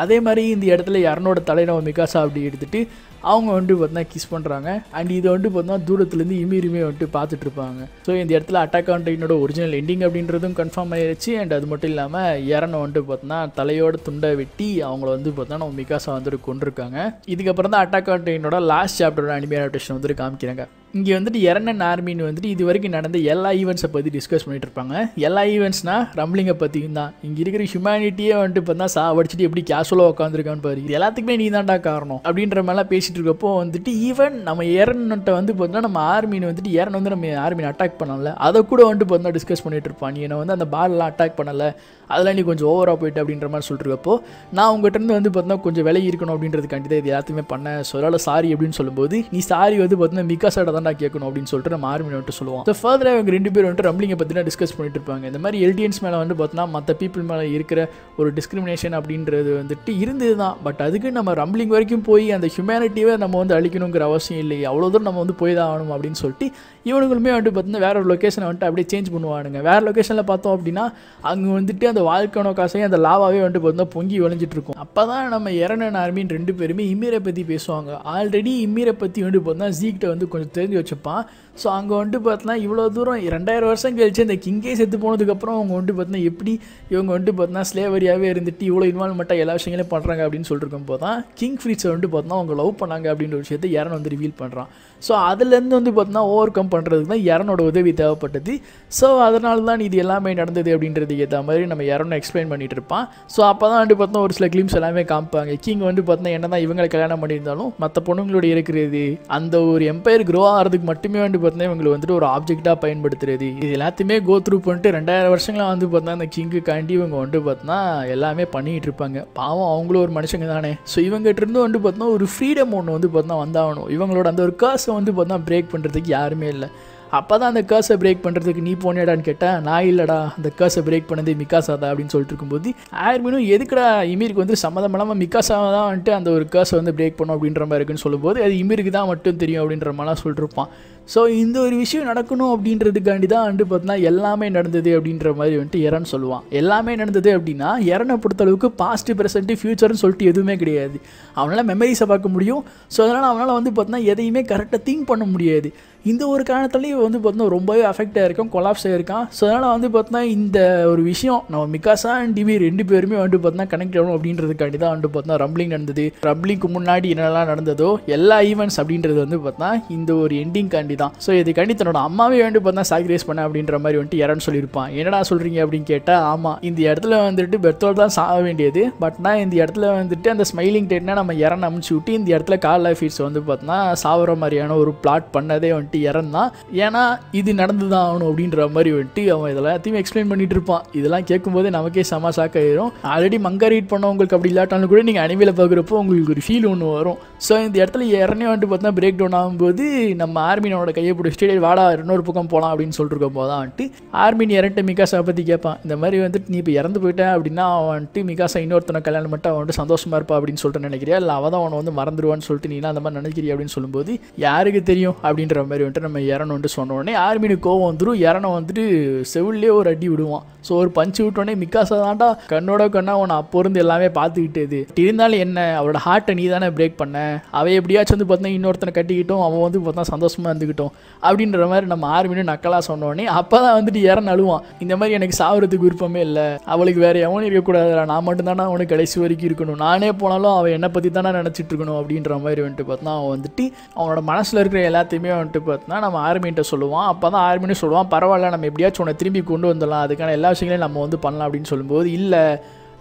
அதே மாதிரி இந்த இடத்துல எரனோட தலையை நம்ம மிகாசா அப்படி எடுத்துகிட்டு அவங்க வந்துட்டு பார்த்தா கிஸ் பண்ணுறாங்க. அண்ட் இதை வந்துட்டு பார்த்தா தூரத்துலேருந்து இமீருமே வந்துட்டு பார்த்துட்டு இருப்பாங்க. ஸோ இந்த இடத்துல அட்டாக் ஆன் டைட்டனோட ஒரிஜினல் எண்டிங் அப்படின்றதும் கன்ஃபார்ம் ஆகிடுச்சு. அண்ட் அது மட்டும் இல்லாமல் எரனை வந்துட்டு பார்த்தா தலையோட துண்டை வெட்டி அவங்கள வந்து பார்த்தா நம்ம மிகாசா வந்துட்டு கொண்டிருக்காங்க. இதுக்கப்புறம் தான் அட்டாக் ஆன் டைட்டனோட லாஸ்ட் சாப்டரோட அனிமே அடாப்டேஷன் வந்துட்டு காமிக்கிறாங்க. இங்கே வந்துட்டு எரன் அண்ட் ஆர்மின் வந்துட்டு இது வரைக்கும் நடந்த எல்லா ஈவெண்ட்ஸை பற்றி டிஸ்கஸ் பண்ணிகிட்டு இருப்பாங்க. எல்லா ஈவெண்ட்ஸ்னால் ரம்பிளிங்கை பற்றியும் தான். இங்கே இருக்கிற ஹியூமனிட்டியே வந்துட்டு பார்த்தா சா வடிச்சிட்டு எப்படி கேஷுவலாக உட்காந்துருக்கான்னு பாரு, இது எல்லாத்துக்குமே நீ தான்டா காரணம் அப்படின்ற மாதிரிலாம் பேசிகிட்டு இருக்கப்போ வந்துட்டு ஈவன் நம்ம எரன்கிட்ட வந்து பார்த்தா நம்ம ஆர்மின் வந்துட்டு எரன் வந்து நம்ம ஆர்மின் அட்டாக் பண்ணல அதை கூட வந்துட்டு பார்த்தா டிஸ்கஸ் பண்ணிகிட்டு இருப்பான். நீ என்னை வந்து அந்த பாலெலாம் அட்டாக் பண்ணலை அதெல்லாம் நீ கொஞ்சம் ஓவராக போயிட்டு அப்படின்ற மாதிரி சொல்லிட்டுருக்கப்போ நான் உங்கள்கிட்டருந்து வந்து பார்த்தா கொஞ்சம் விலை இருக்கணும் அப்படின்றதுக்காண்டி தான் இது எல்லாத்தையுமே பண்ணேன். ஸோ அதனால் சாரி அப்படின்னு சொல்லும்போது நீ சாரி வந்து பார்த்தா மிகாசாட தான் நான் கேட்கணும் அப்படின்னு சொல்லிட்டு நம்ம ஆர்மின் வந்துட்டு சொல்லுவோம். ஸோ ஃபர்தராக இவங்க ரெண்டு பேர் வந்துட்டு ரம்பிளிங்கை பற்றினா டிஸ்கஸ் பண்ணிட்டு இருப்பாங்க. இந்த மாதிரி எல்டிஎன்ஸ் மேலே வந்து பார்த்தா மற்ற பீப்புள் மேலே இருக்கிற ஒரு டிஸ்கிரிமினேஷன் அப்படின்றது வந்துட்டு இருந்தது தான். பட் அதுக்கு நம்ம ரம்பிளிங் வரைக்கும் போய் அந்த ஹியூமனிட்டியை நம்ம வந்து அழிக்கணுங்கிற அவசியம் இல்லை, அவ்வளோ தூரம் நம்ம வந்து போய் தான் ஆகணும் அப்படின்னு சொல்லிட்டு இவனுங்களுமே வந்துட்டு பார்த்தீங்கன்னா வேற ஒரு லொக்கேஷனை வந்துட்டு அப்படியே சேஞ்ச் பண்ணுவானுங்க. வேறு லொக்கேஷனில் பார்த்தோம் அப்படின்னா அங்கே வந்துட்டு அந்த வாழ்க்கான காசையும் அந்த லாவாவே வந்துட்டு பார்த்தீங்கன்னா பொங்கி விளைஞ்சிட்டு இருக்கும். அப்போ தான் நம்ம எரன் அண்ட் ஆர்மின் ரெண்டு பேருமே இமீரை பற்றி பேசுவாங்க. ஆல்ரெடி இமீரை பற்றி வந்துட்டு பார்த்தீங்கன்னா ஜீக்கிட்ட வந்து கொஞ்சம் தெரிஞ்சு எழுதி வச்சுப்பான். ஸோ அங்கே வந்துட்டு பார்த்தினா இவ்வளோ தூரம் ரெண்டாயிரம் வருஷம் கழிச்சு இந்த கிங்கே செத்து போனதுக்கப்புறம் அவங்க வந்துட்டு பார்த்தினா எப்படி இவங்க வந்துட்டு பார்த்தினா ஸ்லேவரியாகவே இருந்துட்டு இவ்வளோ இன்வால்மெண்ட்டாக எல்லா விஷயங்களையும் பண்ணுறாங்க அப்படின்னு சொல்லியிருக்கும் போது தான் கிங் ஃப்ரிட்ஸை வந்துட்டு பார்த்தினா அவங்க லவ் பண்ணாங்க அப்படின்ற விஷயத்தை எரன் வந்து ரிவீல் பண்ணுறான். ஸோ அதுலேருந்து வந்து பார்த்தினா ஓவர் கம் பண்ணுறதுக்கு தான் எரனோட உதவி தேவைப்பட்டது. ஸோ அதனால தான் இது எல்லாமே நடந்தது அப்படின்றதுக்கு ஏற்ற மாதிரி நம்ம எரனை எக்ஸ்பிளைன் பண்ணிகிட்டு இருப்பான். ஸோ அப்போ தான் வந்துட்டு பார்த்தினா ஒரு சில கிளிம்ஸ் எல்லாமே காமிப்பாங்க. கிங் வந்து பார்த்தினா என்ன தான் இவங்களை கல்யாணம் பண்ணியிருந்தாலும் மற்ற பொண்ணுங்களோட இருக்கிறது அந்த ஒரு எம்பையர் க்ரோ ஆகிறதுக்கு மட்டுமே வந்துட்டு பார்த்தினா இவங்களை வந்துட்டு ஒரு ஆப்ஜெக்டாக பயன்படுத்துறது இது எல்லாத்தையுமே கோ த்ரூ பண்ணிட்டு ரெண்டாயிரம் வருஷங்களாக வந்து பார்த்தினா அந்த கிங்கு காண்டி இவங்க வந்துட்டு பார்த்தினா எல்லாமே பண்ணிகிட்டு இருப்பாங்க. பாவம் அவங்களும் ஒரு மனுஷங்க தானே. ஸோ இவங்ககிட்ட இருந்து வந்துட்டு பார்த்தினா ஒரு ஃப்ரீடம் ஒன்று வந்து பார்த்தினா வந்தாகணும். இவங்களோட அந்த ஒரு கர்ஸை வந்து பார்த்தினா பிரேக் பண்ணுறதுக்கு யாருமே இல்லை. அப்போ தான் அந்த கர்ஸை பிரேக் பண்ணுறதுக்கு நீ போனேடான்னு கேட்டால் நான் இல்லைடா அந்த கர்ஸை பிரேக் பண்ணது மிகாசா தான் அப்படின்னு சொல்லிட்டு இருக்கும்போது ஆர்மினும் எதுக்கடா இமீருக்கு வந்து சம்மதம் இல்லாமல் மிகாசாவை தான் வந்துட்டு அந்த ஒரு கர்ஸை வந்து பிரேக் பண்ணோம் அப்படின்ற மாதிரி இருக்குன்னு சொல்லும்போது அது இமீருக்கு தான் மட்டும் தெரியும் அப்படின்ற மாதிரிலாம் சொல்லிட்டுருப்பான். ஸோ இந்த ஒரு விஷயம் நடக்கணும் அப்படின்றதுக்காண்டி தான் வந்துட்டு பார்த்தினா எல்லாமே நடந்தது அப்படின்ற மாதிரி வந்துட்டு எரன் சொல்லுவான். எல்லாமே நடந்தது அப்படின்னா எரனை பொறுத்தளவுக்கு பாஸ்ட்டு ப்ரெசென்ட்டு ஃப்யூச்சர்னு சொல்லிட்டு எதுவுமே கிடையாது. அவனால் மெமரிஸை பார்க்க முடியும். ஸோ அதனால் அவனால் வந்து பார்த்தினா எதையுமே கரெக்டாக திங்க் பண்ண முடியாது. இந்த ஒரு காரணத்துலேயும் வந்து பார்த்தினா ரொம்பவே அஃபெக்டாக இருக்கும், கொலாப்ஸ் ஆகிருக்கான். ஸோ அதனால் வந்து பார்த்தினா இந்த ஒரு விஷயம் நம்ம மிகாசா அண்ட் டிவி ரெண்டு பேருமே வந்துட்டு பார்த்தினா கனெக்ட் ஆகணும் அப்படின்றதுக்காண்டி தான் வந்துட்டு பார்த்தினா ரம்பிளிங் நடந்தது. ரம்பிளிங்க்கு முன்னாடி என்னெல்லாம் நடந்ததோ எல்லா ஈவெண்ட்ஸ் அப்படின்றது வந்து பார்த்தினா இந்த ஒரு எண்டிங் காண்டி தான். ஸோ இதுக்காண்டி தன்னோட அம்மாவே வந்துட்டு பார்த்தினா சாக்ரிஃபைஸ் பண்ண அப்படின்ற மாதிரி வந்துட்டு எரன் சொல்லியிருப்பான். என்னடா சொல்கிறீங்க அப்படின்னு கேட்டால் ஆமாம் இந்த இடத்துல வந்துட்டு பெர்த்தோல் தான் சாக வேண்டியது. பட் நான் இந்த இடத்துல வந்துட்டு அந்த ஸ்மைலிங் டேட்னா நம்ம எரன் அமுச்சு விட்டு இந்த இடத்துல கால் ஆஃபீஸ் வந்து பார்த்தினா சாகுற மாதிரியான ஒரு பிளாட் பண்ணதே வந்துட்டு எரன் தான். ஏன்னா இது நடந்து தான் ஆகணும் அப்படின்ற மாதிரி வந்துட்டு அவன் இதெல்லாத்தையும் எக்ஸ்பிளைன் பண்ணிட்டு இருப்பான். இதெல்லாம் கேட்கும்போது நமக்கே செம ஷாக் ஆகிடும். ஆல்ரெடி மங்கா ரீட் பண்ண உங்களுக்கு அப்படி இல்லாட்டாலும் கூட நீங்கள் அனிமையில் பார்க்குறப்போ உங்களுக்கு ஒரு ஃபீல் ஒன்று வரும். ஸோ இந்த இடத்துல எரனே வந்துட்டு பார்த்தினா பிரேக் டவுன் ஆகும்போது நம்ம ஆர்மினோட கையை பிடிச்சிட்டு வாடா இன்னொரு பக்கம் போகலாம் அப்படின்னு சொல்லிட்டு இருக்கும் போது தான் வந்துட்டு ஆர்மின் எரன்ட்டு மிகாசாவை பற்றி கேட்பான். இந்த மாதிரி வந்துட்டு நீ இப்போ இறந்து போயிட்டேன் அப்படின்னா அவன் வந்துட்டு மிகாசா இன்னொருத்தனை கல்யாணம் மட்டும் அவன் வந்துட்டு சந்தோஷமாக இருப்பா அப்படின்னு சொல்லிட்டு நினைக்கிறியா இல்லை அவன் தான் அவனை வந்து மறந்துடுவான்னு சொல்லிட்டு நீனா அந்த மாதிரி நினைக்கிறியா அப்படின்னு சொல்லும்போது யாருக்கு தெரியும் அப்படின்ற மாதிரி வந்துட்டு நம்ம எரன் வந்துட்டு சொன்னோடனே ஆர்மினுக்கு கோவம் வந்துடும். எரனை வந்துட்டு செவிலே ஒரு அடி விடுவான். ஸோ ஒரு பஞ்சு விட்டோடனே மிகாசா தான்டா கண்ணோட கண்ணா அவனை அப்போ இருந்து எல்லாமே பார்த்துக்கிட்டது. இருந்தாலும் என்ன அவரோட ஹார்ட்டை நீ தானே பிரேக் பண்ண. அவன் எப்படியாச்சும் வந்து பார்த்தா இன்னொருத்தனை கட்டிக்கிட்டோம் அவன் வந்து பார்த்தா சந்தோஷமாக இருந்துக்கிட்டோம் அப்படின்ற மாதிரி நம்ம ஆர்மினு நக்கலாக சொன்னோடனே அப்போ தான் வந்துட்டு எரன் அழுவான். இந்த மாதிரி எனக்கு சாகுறதுக்கு விருப்பமே இல்லை, அவளுக்கு வேறு எவனும் இருக்கக்கூடாது, நான் மட்டும்தானே அவனுக்கு கடைசி வரைக்கும் இருக்கணும், நானே போனாலும் அவன் என்னை பற்றி தானே நினச்சிட்டு இருக்கணும் அப்படின்ற மாதிரி வந்துட்டு பார்த்தினா அவன் வந்துட்டு அவனோட மனசில் இருக்கிற எல்லாத்தையுமே வந்துட்டு பார்த்தினா நம்ம ஆர்மின்ட்ட சொல்லுவான். அப்போ தான் ஆர்மின்னு சொல்லுவான் பரவாயில்ல நம்ம எப்படியாச்சும் உன்னை திரும்பி கொண்டு வந்துடலாம், அதுக்கான எல்லா விஷயங்களையும் நம்ம வந்து பண்ணலாம் அப்படின்னு சொல்லும்போது இல்லை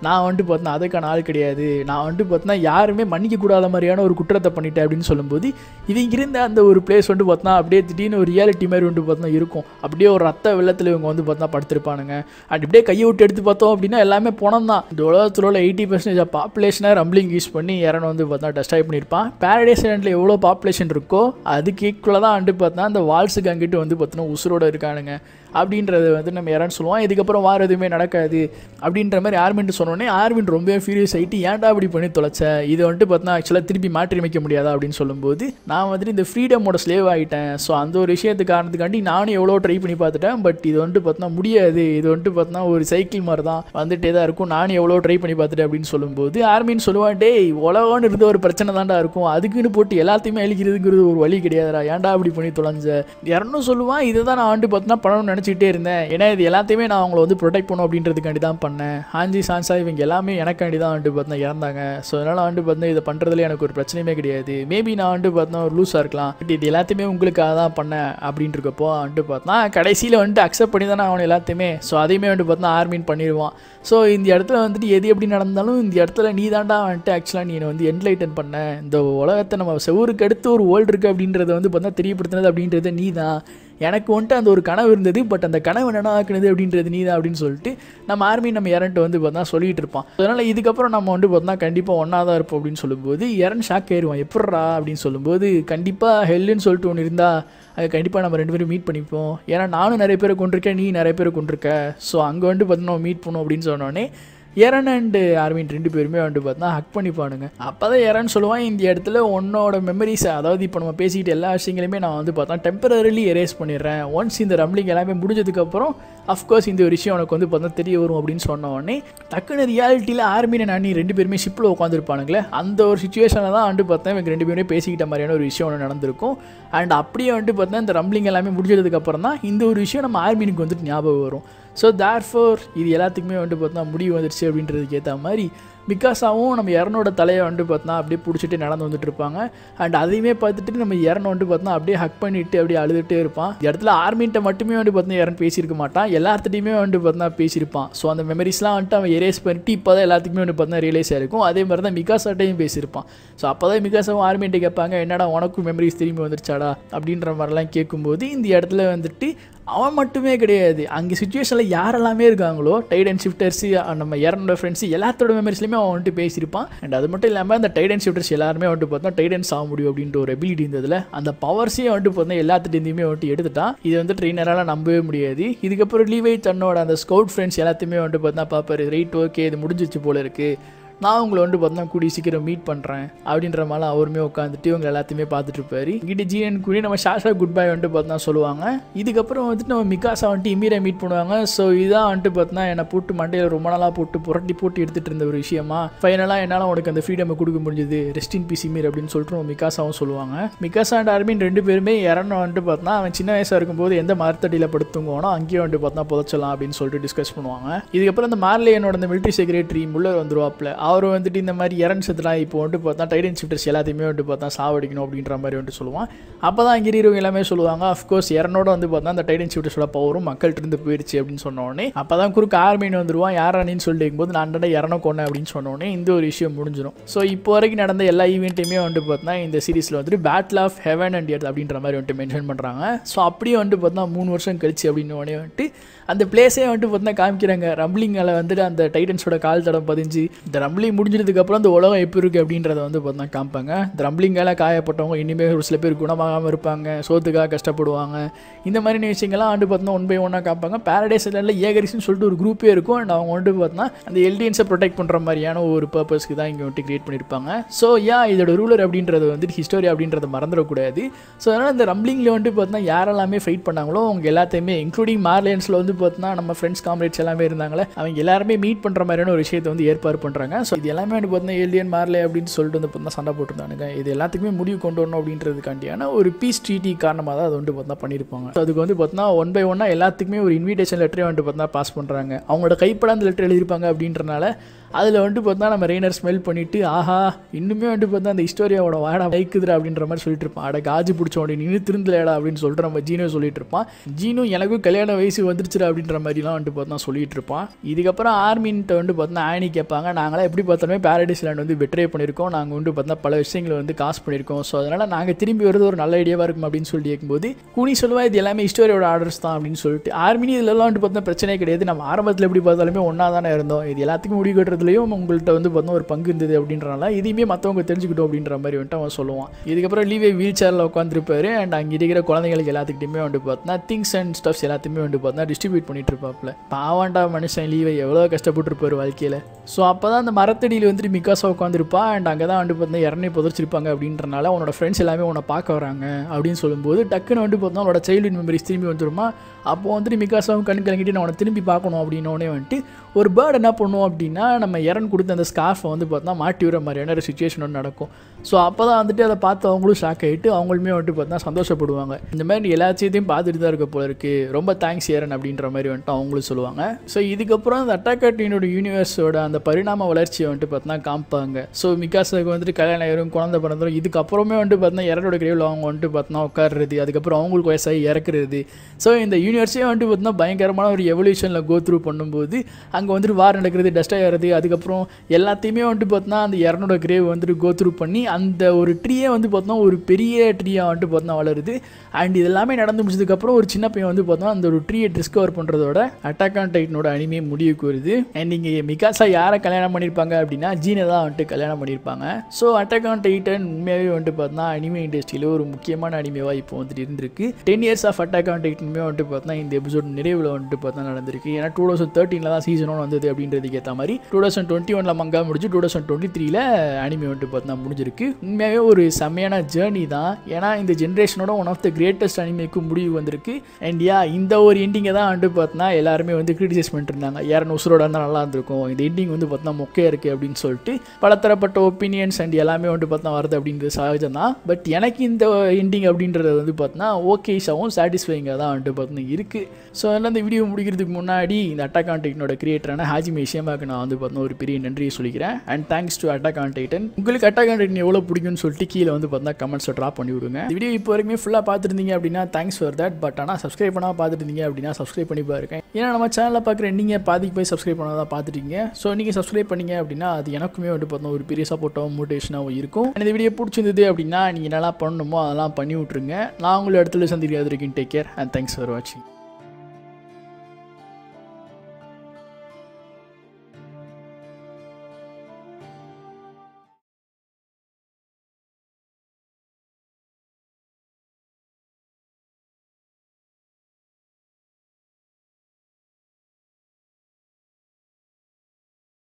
நான் வந்துட்டு பார்த்தினா அதுக்கான ஆள் கிடையாது, நான் வந்துட்டு பார்த்தினா யாருமே மன்னிக்கக்கூடாத மாதிரியான ஒரு குற்றத்தை பண்ணிட்டேன் அப்படின்னு சொல்லும்போது இவங்க இருந்த அந்த ஒரு பிளேஸ் வந்துட்டு பார்த்தினா அப்படியே திடீர்னு ஒரு ரியாலிட்டி மாதிரி வந்துட்டு பார்த்தினா இருக்கும். அப்படியே ஒரு ரத்த வெள்ளத்தில் இவங்க வந்து பார்த்தினா படுத்திருப்பானுங்க. அண்ட் அப்படியே கையை விட்டு எடுத்து பார்த்தோம் அப்படின்னா எல்லாமே பணம் தான். இந்த உலகத்தில் உள்ள எயிட்டி பர்சன்டேஜ் ஆஃப் பாப்புலேஷனை ரம்பிளிங் யூஸ் பண்ணி எரனை வந்து பார்த்தினா டெஸ்டாய் பண்ணியிருப்பான். பேரடைஸ் லேண்டில் எவ்வளோ பாப்புலேஷன் இருக்கோ அதுக்கு ஈக்குவலாக தான் வந்துட்டு பார்த்தினா அந்த வால்ஸுக்கு அங்கிட்டு வந்து பார்த்தினா உசுரோடு இருக்கானுங்க அப்படின்றது வந்து நம்ம எரன் சொல்லுவோம். இதுக்கப்புறம் வார எதுவுமே நடக்காது அப்படின்ற மாதிரி ஆர்மின்ட்டு சொன்னோடனே ஆர்மின் ரொம்பவே ஃபீரியஸ் ஆகிட்டு ஏன்டா அப்படி பண்ணி தொலைச்ச இது வந்துட்டு பார்த்தினா ஆக்சுவலாக திருப்பி மாற்றியமைக்க முடியாதா அப்படின்னு சொல்லும்போது நான் வந்துட்டு இந்த ஃப்ரீடமோட ஸ்லேவ் ஆகிட்டேன். ஸோ அந்த ஒரு விஷயத்துக்கு காரணத்துக்காண்டி நானும் எவ்வளோ ட்ரை பண்ணி பார்த்துட்டேன். பட் இது வந்துட்டு பார்த்தினா முடியாது, இது வந்துட்டு பார்த்தினா ஒரு சைக்கிள் மாதிரி தான் வந்துட்டே தான் இருக்கும், நானும் எவ்வளோ ட்ரை பண்ணி பார்த்துட்டேன் அப்படின்னு சொல்லும்போது ஆர்மின்னு சொல்லுவான் டே உலகம்னு இருந்த ஒரு பிரச்சனை தான்டா இருக்கும், அதுக்குன்னு போட்டு எல்லாத்தையுமே அழிக்கிறதுங்கிறது ஒரு வழி கிடையாதுடா, ஏன்டா அப்படி பண்ணி தொலைஞ்ச யாருன்னு சொல்லுவான். இதை தான் நான் வந்துட்டு பார்த்தினா பண்ணணும்னு நினச்சிக்கிட்டே இருந்தேன், ஏன்னா இது எல்லாத்தையுமே நான் அவங்கள வந்து ப்ரொடெக்ட் பண்ணணும் அப்படின்றதுக்காண்டி தான் பண்ணேன். ஹாஞ்சி சான்ஸா இவங்க எல்லாமே எனக்காண்டி தான் வந்துட்டு பார்த்தினா இறந்தாங்க. ஸோ அதனால் வந்துட்டு பார்த்தினா இதை பண்ணுறதுல எனக்கு ஒரு பிரச்சனையுமே கிடையாது, மேபி நான் வந்துட்டு பார்த்தினா ஒரு லூஸாக இருக்கலாம், பட் இது எல்லாத்தையுமே உங்களுக்காக தான் பண்ணேன் அப்படின்றக்கப்போ வந்துட்டு பார்த்தினா கடைசியில் வந்துட்டு அக்செப்ட் பண்ணி தான் அவன் எல்லாத்தையுமே. ஸோ அதையுமே வந்துட்டு பார்த்தினா ஆர்மின் பண்ணிடுவான். ஸோ இந்த இடத்துல வந்துட்டு எது எப்படி நடந்தாலும் இந்த இடத்துல நீ தாண்டா வந்துட்டு ஆக்சுவலாக நீ வந்து என்லைட்டன் பண்ண, இந்த உலகத்தை நம்ம செவருக்கு அடுத்து ஒரு வேர்ல்டு இருக்குது அப்படின்றத வந்து பார்த்தினா தெரியப்படுத்தினது அப்படின்றது நீ தான். எனக்கு வந்துட்டு அந்த ஒரு கனவு இருந்தது, பட் அந்த கனவு என்ன ஆக்குனது அப்படின்றது நீ தான் அப்படின்னு சொல்லிட்டு நம்ம ஆர்மி நம்ம எரன்ட்டு வந்து பார்த்தினா சொல்லிகிட்டு இருப்பான். அதனால் இதுக்கப்புறம் நம்ம வந்துட்டு பார்த்தினா கண்டிப்பாக ஒன்றா தான் இருப்போம் அப்படின்னு சொல்லும்போது எரன் ஷாக் ஆயிடுவான். எப்பட்றா அப்படின்னு சொல்லும்போது கண்டிப்பாக ஹெல்லுன்னு சொல்லிட்டு ஒன்று இருந்தால் அது கண்டிப்பாக நம்ம ரெண்டு பேரும் மீட் பண்ணிப்போம், ஏன்னா நானும் நிறைய பேரை கொண்டிருக்கேன், நீ நிறைய பேரை கொண்டிருக்க, ஸோ அங்கே வந்துட்டு பார்த்தினா மீட் பண்ணும் அப்படின்னு சொன்னோடனே Eren and Armin ரெண்டு பேருமே வந்து பார்த்தா ஹக் பண்ணிப்பானுங்க. அப்பதான் Eren சொல்லுவான், இந்த இடத்துல உன்னோட மெமரிஸ், அதாவது இப்போ நம்ம பேசிக்கிட்டு எல்லா விஷயங்களையுமே நான் வந்து பார்த்தா டெம்பரரிலி எரேஸ் பண்ணிடுறேன். ஒன்ஸ் இந்த ரம்லிங் எல்லாமே முடிஞ்சதுக்கப்புறம் அஃப்கோர்ஸ் இந்த ஒரு விஷயம் உனக்கு வந்து பார்த்தா தெரிய வரும் அப்படின்னு சொன்ன உடனே டக்குன்னு ரியாலிட்டியில் ஆர்மின் அண்ட் அண்ணி ரெண்டு பேருமே ஷிப்பில் உட்காந்துருப்பானுங்களே, அந்த ஒரு சுச்சுவேஷனில் தான் வந்து பார்த்தா இவங்க ரெண்டு பேருமே பேசிக்கிட்ட மாதிரியான ஒரு விஷயம் ஒன்று நடந்திருக்கும். அண்ட் அப்படியே வந்துட்டு பார்த்தா இந்த ரம்லிங் எல்லாமே முடிஞ்சதுக்கப்புறம் தான் இந்த ஒரு விஷயம் நம்ம ஆர்மினுக்கு வந்துட்டு ஞாபகம் வரும். ஸோ தேர்ஃபோர் இது எல்லாத்துக்குமே வந்துட்டு பார்த்தா முடிவு வந்துடுச்சு அப்படின்றதுக்கு ஏற்ற மாதிரி மிக்காசாவும் நம்ம எரனோட தலையை வந்துட்டு பார்த்தா அப்படியே பிடிச்சிட்டு நடந்து வந்துட்டு இருப்பாங்க. அண்ட் அதையுமே பார்த்துட்டு நம்ம எரன் வந்துட்டு பார்த்தா அப்படியே ஹக் பண்ணிட்டு அப்படியே அழுதுகிட்டே இருப்பான். இந்த இடத்துல ஆர்மின்ட்ட மட்டுமே வந்து பார்த்தா எரன் பேசியிருக்க மாட்டான், எல்லாத்துட்டையுமே வந்துட்டு பார்த்தா பேசியிருப்பான். ஸோ அந்த மெமரிஸ்லாம் வந்துட்டு அவன் எரேஸ் பண்ணிட்டு இப்போ தான் எல்லாத்துக்குமே வந்து பார்த்தா ரியலைஸ் ஆகிருக்கும். அதே மாதிரி தான் மிக்காசாட்டையும் பேசியிருப்பான். ஸோ அப்போ தான் மிக்காசாவும் ஆர்மின்ட்ட கேட்பாங்க, என்னடா உனக்கும் மெமரிஸ் திரும்பி வந்துருச்சாடா அப்படின்ற மாதிரிலாம் கேட்கும்போது இந்த இடத்துல வந்துட்டு அவன் மட்டுமே கிடையாது, அங்கே சுச்சுவேஷனில் யாரெல்லாமே இருக்காங்களோ டைடன் ஷிஃப்டர்ஸ் நம்ம எரனோட ஃப்ரெண்ட்ஸ் எல்லாத்தோட மெமரிஸ்லையுமே அவன் வந்துட்டு பேசியிருப்பான். அண்ட் அது மட்டும் இல்லாமல் அந்த டைடன் ஷிஃப்டர்ஸ் எல்லாருமே வந்துட்டு பார்த்தா டைடன்ஸ் ஆக முடியும் அப்படின்ற ஒரு எபிலிட்டி இருந்ததில் அந்த பவர்ஸையும் வந்துட்டு பார்த்தா எல்லாத்துட்டையுமே வந்துட்டு எடுத்துட்டான். இது வந்து ட்ரெயினரால் நம்பவே முடியாது. இதுக்கப்புறம் லீவை தன்னோட அந்த ஸ்கவுட் ஃப்ரெண்ட்ஸ் எல்லாத்தையுமே வந்துட்டு பார்த்தா பார்ப்பாரு, ரைட் ஓகே இது முடிஞ்சிச்சு போல இருக்குது, நான் உங்களை வந்து பார்த்தா கூடிய சீக்கிரம் மீட் பண்ணுறேன் அப்படின்ற மாதிரி அவருமே உட்காந்துட்டு இவங்க எல்லாத்தையுமே பார்த்துட்டு இருப்பாரு. இங்கிட்ட ஜீன் கூடிய நம்ம ஷாஷா குட் பை வந்துட்டு பார்த்தா சொல்லுவாங்க. இதுக்கப்புறம் வந்துட்டு நம்ம மிக்காசா வந்துட்டு இமீரை மீட் பண்ணுவாங்க. ஸோ இதான் வந்துட்டு பார்த்தா என்னை போட்டு மண்டையில் ரொம்ப நாளாக போட்டு புரட்டி போட்டு எடுத்துகிட்டு இருந்த ஒரு விஷயமா ஃபைனலாக என்னால் உனக்கு அந்த ஃப்ரீடமை கொடுக்க முடிஞ்சது, ரெஸ்ட் இன் பீஸ் இமீர் அப்படின்னு சொல்லிட்டு நம்ம மிக்காசாவும் சொல்லுவாங்க. மிக்காசா அண்ட் ஆர்மின் ரெண்டு பேருமே இறந்து வந்துட்டு பார்த்தா அவன் சின்ன வயசாக இருக்கும்போது எந்த மரத்தடியில் படுத்துங்கோனோ அங்கேயே வந்துட்டு பார்த்தா புதைச்சலாம் அப்படின்னு சொல்லிட்டு டிஸ்கஸ் பண்ணுவாங்க. இதுக்கப்புறம் அந்த மார்லேயனோட அந்த மிலிட்ரி செக்ரட்டரி முள்ளர் வந்துருவாப்பில், அவர் வந்துட்டு இந்த மாதிரி எரன் செத்துலாம் இப்போ வந்துட்டு பார்த்தா டைடன் ஷிஃப்டர்ஸ் எல்லாத்தையுமே வந்துட்டு பார்த்தா சாவடிக்கணும் அப்படின்ற மாதிரி வந்துட்டு சொல்லுவான். அப்போ தான் அங்கே இருக்கிறவங்க எல்லாமே சொல்லுவாங்க, அஃப்கோர்ஸ் எரனோட வந்து பார்த்தா அந்த டைடன் ஷிஃப்டர்ஸோட பவரும் மக்கள்கிட்டருந்து போயிடுச்சு அப்படின்னு சொன்னோடனே அப்போ தான் குறுக்கு ஆர்மின்னு வந்துடுவான். யாரானின்னு சொல்லிட்டு இருக்கும்போது நான் அண்டா எரனை கொண்டேன் அப்படின்னு சொன்னோடனே இந்த ஒரு விஷயம் முடிஞ்சிடும். ஸோ இப்போ வரைக்கும் நடந்த எல்லா ஈவெண்ட்டையுமே வந்துட்டு பார்த்தா இந்த சீரீஸில் வந்துட்டு battle of heaven and earth அப்படின்ற மாதிரி வந்துட்டு மென்ஷன் பண்ணுறாங்க. ஸோ அப்படியே வந்துட்டு பார்த்தா மூணு வருஷம் கழிச்சு அப்படின்னோடனே வந்துட்டு அந்த பிளேஸே வந்துட்டு பார்த்தா காமிக்கிறாங்க. ரம்லிங்கால் வந்துட்டு அந்த டைட்டன்ஸோட கால் தடம் பதிஞ்சு இந்த ரம்லிங் முடிஞ்சதுக்கப்புறம் அந்த உலகம் எப்படி இருக்குது அப்படின்றத வந்து பார்த்தா காமிப்பாங்க. இந்த ரம்லிங்கால் காயப்பட்டவங்க இனிமேல் ஒரு சில பேர் குணமாகாமல் இருப்பாங்க, சோத்துக்காக கஷ்டப்படுவாங்க, இந்த மாதிரியான விஷயங்கள்லாம் வந்துட்டு பார்த்தா ஒன் பை ஒன்னாக காமிப்பாங்க. பேரடைஸ் இல்லைல்ல ஏகரிஸ்ன்னு சொல்லிட்டு ஒரு குரூப்பே இருக்கும். அண்ட் அவங்க வந்துட்டு பார்த்தா அந்த எல்டியன்ஸை ப்ரொடெக்ட் பண்ணுற மாதிரியான ஒரு பர்பஸ்க்கு தான் இங்கே வந்துட்டு கிரியேட் பண்ணியிருப்பாங்க. ஸோ யா இதோட ரூலர் அப்படின்றது வந்துட்டு ஹிஸ்டோரி அப்படின்றத மறந்துடக்கூடாது. ஸோ அதனால் இந்த ரம்லிங்கில் வந்துட்டு பார்த்தா யாரெல்லாமே ஃபைட் பண்ணாங்களோ அவங்க எல்லாத்தையுமே இன்க்ளூடிங் மார்லியன்ஸில் வந்து பார்த்தா நம்ம ஃப்ரெண்ட்ஸ் காம்ரேட்ஸ் எல்லாமே இருந்தாங்களே அவங்க எல்லாருமே மீட் பண்ணுற மாதிரியான ஒரு விஷயத்தை வந்து ஏற்பாடு பண்ணுறாங்க. ஸோ இது எல்லாமே வந்து பார்த்தா ஏலியன் மார்லே அப்படின்னு சொல்லிட்டு வந்து பார்த்தா சண்டை போட்டுருந்தானுங்க. இது எல்லாத்துக்குமே முடிவு கொண்டு வரணும் அப்படின்றதுக்காண்டியான ஒரு பீஸ் ட்ரீட்டி காரணமாக தான் அது வந்து பார்த்தா பண்ணியிருப்பாங்க. ஸோ அதுக்கு வந்து பார்த்தா ஒன் பை ஒன்னாக எல்லாத்துக்குமே ஒரு இன்விடேஷன் லெட்டரே வந்துட்டு பார்த்தா பாஸ் பண்ணுறாங்க. அவங்களோட கைப்பட அந்த லெட்டர் எழுதியிருப்பாங்க அப்படின்றனால அதில் வந்துட்டு பார்த்தா நம்ம ரெய்னர் ஸ்மெல் பண்ணிவிட்டு ஆஹா இன்னுமே வந்துட்டு பார்த்தா அந்த ஹிஸ்டோரியாவோட வாடா வைக்குதுடா அப்படின்ற மாதிரி சொல்லிட்டு இருப்பான். அட காஜு பிடிச்சவனே நின்று திருந்தலையடா அப்படின்னு சொல்லிட்டு நம்ம ஜீனோ சொல்லிட்டு இருப்பான். ஜீனோ எனக்கும் கல்யாண வயசு வந்துருச்சுடா அப்படின்ற மாதிரிலாம் வந்துட்டு பார்த்தா சொல்லிட்டு இருப்பான். இதுக்கப்புறம் ஆர்மின்ட்ட வந்து பார்த்தா ஆனி கேட்பாங்க, நாங்களாம் எப்படி பார்த்தாலுமே பேரடைஸ் லேண்ட் வந்து பெட்ரே பண்ணியிருக்கோம், நாங்கள் வந்து பார்த்தா பல விஷயங்களை வந்து காசு பண்ணியிருக்கோம், ஸோ அதனால் நாங்கள் திரும்பி வருது ஒரு நல்ல ஐடியாவாக இருக்கும் அப்படின்னு சொல்லி கேட்கும்போது கூனி சொல்லுவா இது எல்லாமே ஹிஸ்டோரியோட ஆர்டர்ஸ் தான் அப்படின்னு சொல்லிட்டு. ஆர்மினி இதெல்லாம் வந்துட்டு பார்த்தா பிரச்சனை கிடையாது, நம்ம ஆரம்பத்தில் எப்படி பார்த்தாலுமே ஒன்றா தானே இருந்தோம், இது எல்லாத்துக்கும் முடிவு கட்டுறதுலையும் உங்கள்கிட்ட வந்து பார்த்தா ஒரு பங்கு இருந்தது அப்படின்றனால இதையுமே மற்றவங்க தெரிஞ்சுக்கிட்டோம் அப்படின்ற மாதிரி வந்துட்டு அவன் சொல்லுவான். இதுக்கப்புறம் லீவே வீல் சேரில் உட்காந்துருப்பாரு. அண்ட் அங்கே இருக்கிற குழந்தைங்களுக்கு எல்லாத்துக்கிட்டையுமே வந்து பார்த்தா திங்ஸ் அண்ட் ஸ்டப்ஸ் எல்லாத்தையுமே வந்து பார்த்தா டிஸ்ட்ரிபியூட் பண்ணிட்டு இருப்பாப்ல. பாவாண்டா மனுஷன் லீவை எவ்வளோ கஷ்டப்பட்டுருப்பார் வாழ்க்கையில். ஸோ அப்போ தான் அந்த மரத்தடியில் வந்துட்டு மிக்காசா உட்காந்துருப்பா. அண்ட் அங்கே தான் வந்துட்டு பார்த்தா இறனை புதைச்சிருப்பாங்க அப்படின்றனால உன்னோட ஃப்ரெண்ட்ஸ் எல்லாமே உன்னை பார்க்க வராங்க அப்படின்னு சொல்லும்போது டக்குன்னு வந்துட்டு பார்த்தா அவனோட சைல்டுஹுட் மெமரிஸ் திரும்பி வந்துருமா. அப்போ வந்துட்டு மிக்காசாவும் கண் கலங்கிட்டு நான் அவனை திரும்பி பார்க்கணும் அப்படின்னோடனே வந்துட்டு ஒரு பேர்டு என்ன பண்ணுவோம் அப்படின்னா நம்ம இறன் கொடுத்த அந்த ஸ்கார்ஃபை வந்து பார்த்தா மாட்டி விடுற மாதிரியான ஒரு சுச்சுவேஷன் ஒன்று நடக்கும். ஸோ அப்போ தான் வந்துட்டு அதை பார்த்து அவங்களும் ஷாக் ஆகிட்டு அவங்களுமே வந்துட்டு பார்த்தா சந்தோஷப்படுவாங்க. இந்த மாதிரி எல்லாத்தையும் பார்த்துட்டு தான் இருக்க போல இருக்குது, ரொம்ப தேங்க்ஸ் இறன் அப்படின்ற மாதிரி வந்துட்டு அவங்களும் சொல்லுவாங்க. ஸோ இதுக்கப்புறம் அந்த அட்டாக் ஆன் டைட்டனோட யூனிவர்ஸோட அந்த பரிணாம வளர்ச்சியை வந்துட்டு பார்த்தா காமிப்பாங்க. ஸோ மிக்காசாவுக்கு வந்துட்டு கல்யாணம் ஆயிரும், குழந்தை பிறந்தரும், இதுக்கப்புறமே வந்துட்டு பார்த்தா எரனோட கிரேவில் அவங்க வந்துட்டு பார்த்தா உட்காடுறது, அதுக்கப்புறம் அவங்களுக்கு வயசாகி இறக்குறது. ஸோ இந்த யூனிவர்ஸே வந்துட்டு பார்த்தா பயங்கரமான ஒரு எவல்யூஷனில் கோ த்ரூ பண்ணும்போது அங்கே வந்துட்டு வார் நடக்கிறது, டஸ்ட் ஆகிறது, அதுக்கப்புறம் எல்லாத்தையுமே வந்துட்டு பார்த்தா அந்த எரனோட கிரேவ் வந்துட்டு கோ த்ரூ பண்ணி அந்த ஒரு ட்ரீயை வந்து பார்த்தோம் ஒரு பெரிய ட்ரீயாக வந்துட்டு பார்த்தா வளருது. அண்ட் இதெல்லாமே நடந்து முடிச்சதுக்கப்புறம் ஒரு சின்ன பையன் வந்து பார்த்தோம் அந்த ஒரு ட்ரீயை டிஸ்கவர் பண்ணுறதோட அட்டாக் ஆன் டைட்டனோட அனிமே முடிவுக்கு வருது. அண்ட் நீங்கள் மிக்காசா யாரை கல்யாணம் பண்ணியிருப்பாங்க அப்படின்னா ஜீனை தான் வந்துட்டு கல்யாணம் பண்ணியிருப்பாங்க. ஸோ அட்டாக் ஆன் டைட்டன் உண்மையாகவே வந்துட்டு பார்த்தா அனிமே இண்டஸ்ட்ரியில் ஒரு முக்கியமான அனிமேவாக இப்போ வந்துட்டு இருந்திருக்கு. Ten years of attack on டைட்டனுமே வந்துட்டு பார்த்தா இந்த எபிசோட் நிறைவில் வந்துட்டு பார்த்தா நடந்திருக்கு. ஏன்னா டூ தௌசண்ட் தேர்ட்டீனில் தான் சீசன் சீசனும் வந்தது அப்படின்றதுக்கு ஏற்ற மாதிரி twenty twenty-one ல மங்கா முடிஞ்சு twenty twenty-three ல anime வந்து பார்த்தா முடிஞ்சிருக்கு. உண்மையாவே ஒரு செமையான ஜர்னி தான். ஏனா இந்த ஜெனரேஷனோட ஒன் ஆஃப் தி கிரேட்டஸ்ட் அனிமேக்கு முடிவு வந்திருக்கு. அண்ட் யா இந்த ஒரு எண்டிங்கை தான் வந்து பார்த்தா எல்லாரும் வந்து கிரிட்டிசைஸ் பண்ணிட்டாங்க. யாரன் உசுரோட இருந்தா நல்லா இருந்திருக்கும். இந்த எண்டிங் வந்து பார்த்தா மொக்கையா இருக்கு அப்படினு சொல்லிட்டு பலதரப்பட்ட ஒபினியன்ஸ் அண்ட் எல்லாமே வந்து பார்த்தா வருது அப்படிங்கிறது சகஜம்தான். பட் எனக்கு இந்த எண்டிங் அப்படின்றது வந்து பார்த்தா ஓகேஷாவும் சாட்டிஸ்ஃபையிங்காக தான் வந்து பார்த்தா இருக்குது. ஸோ அதனால் இந்த வீடியோ முடிக்கிறதுக்கு முன்னாடி இந்த அட்டாக் ஆன் டைட்டனோட கிரியேட்டரான ஹாஜிமி ஷியாமாவுக்கு நான் வந்து பார்த்தா ஒரு பெரிய நன்றியை சொல்லிக்கிறேன். And thanks to attack on titan. உங்களுக்கு அட்டாக் ஆன் டைட்டன் எவ்வளோ பிடிக்கும்னு சொல்லிட்டு கீழே வந்து பார்த்தா கமெண்ட்ஸை ட்ராப் பண்ணி விடுங்க. இந்த வீடியோ இப்போ வரைக்குமே ஃபுல்லாக பார்த்துருந்தீங்க அப்படின்னா தேங்க்ஸ் ஃபார் தட். பட் ஆனால் சப்ஸ்கிரைப் பண்ணாமல் பார்த்துருந்தீங்க அப்படின்னா சப்ஸ்கிரைப் பண்ணி பாருங்க. ஏன்னா நம்ம சேனலில் பார்க்குற நீங்கள் பாதிக்கு போய் சப்ஸ்கிரைப் பண்ணால் தான் பார்த்துட்டீங்க. ஸோ நீங்கள் சப்ஸ்கிரைப் பண்ணீங்க அப்படின்னா அது எனக்குமே வந்து பார்த்தா ஒரு பெரிய சப்போர்ட்டாகவும் மோட்டிவேஷனாகவும் இருக்கும். இந்த வீடியோ பிடிச்சிருந்தது அப்படின்னா நீங்கள் நல்லா பண்ணணுமோ அதெல்லாம் பண்ணி விட்ருங்க. நான் உங்களை இடத்துல சந்திக்கிறேன். Take care and thanks for வாட்சிங்.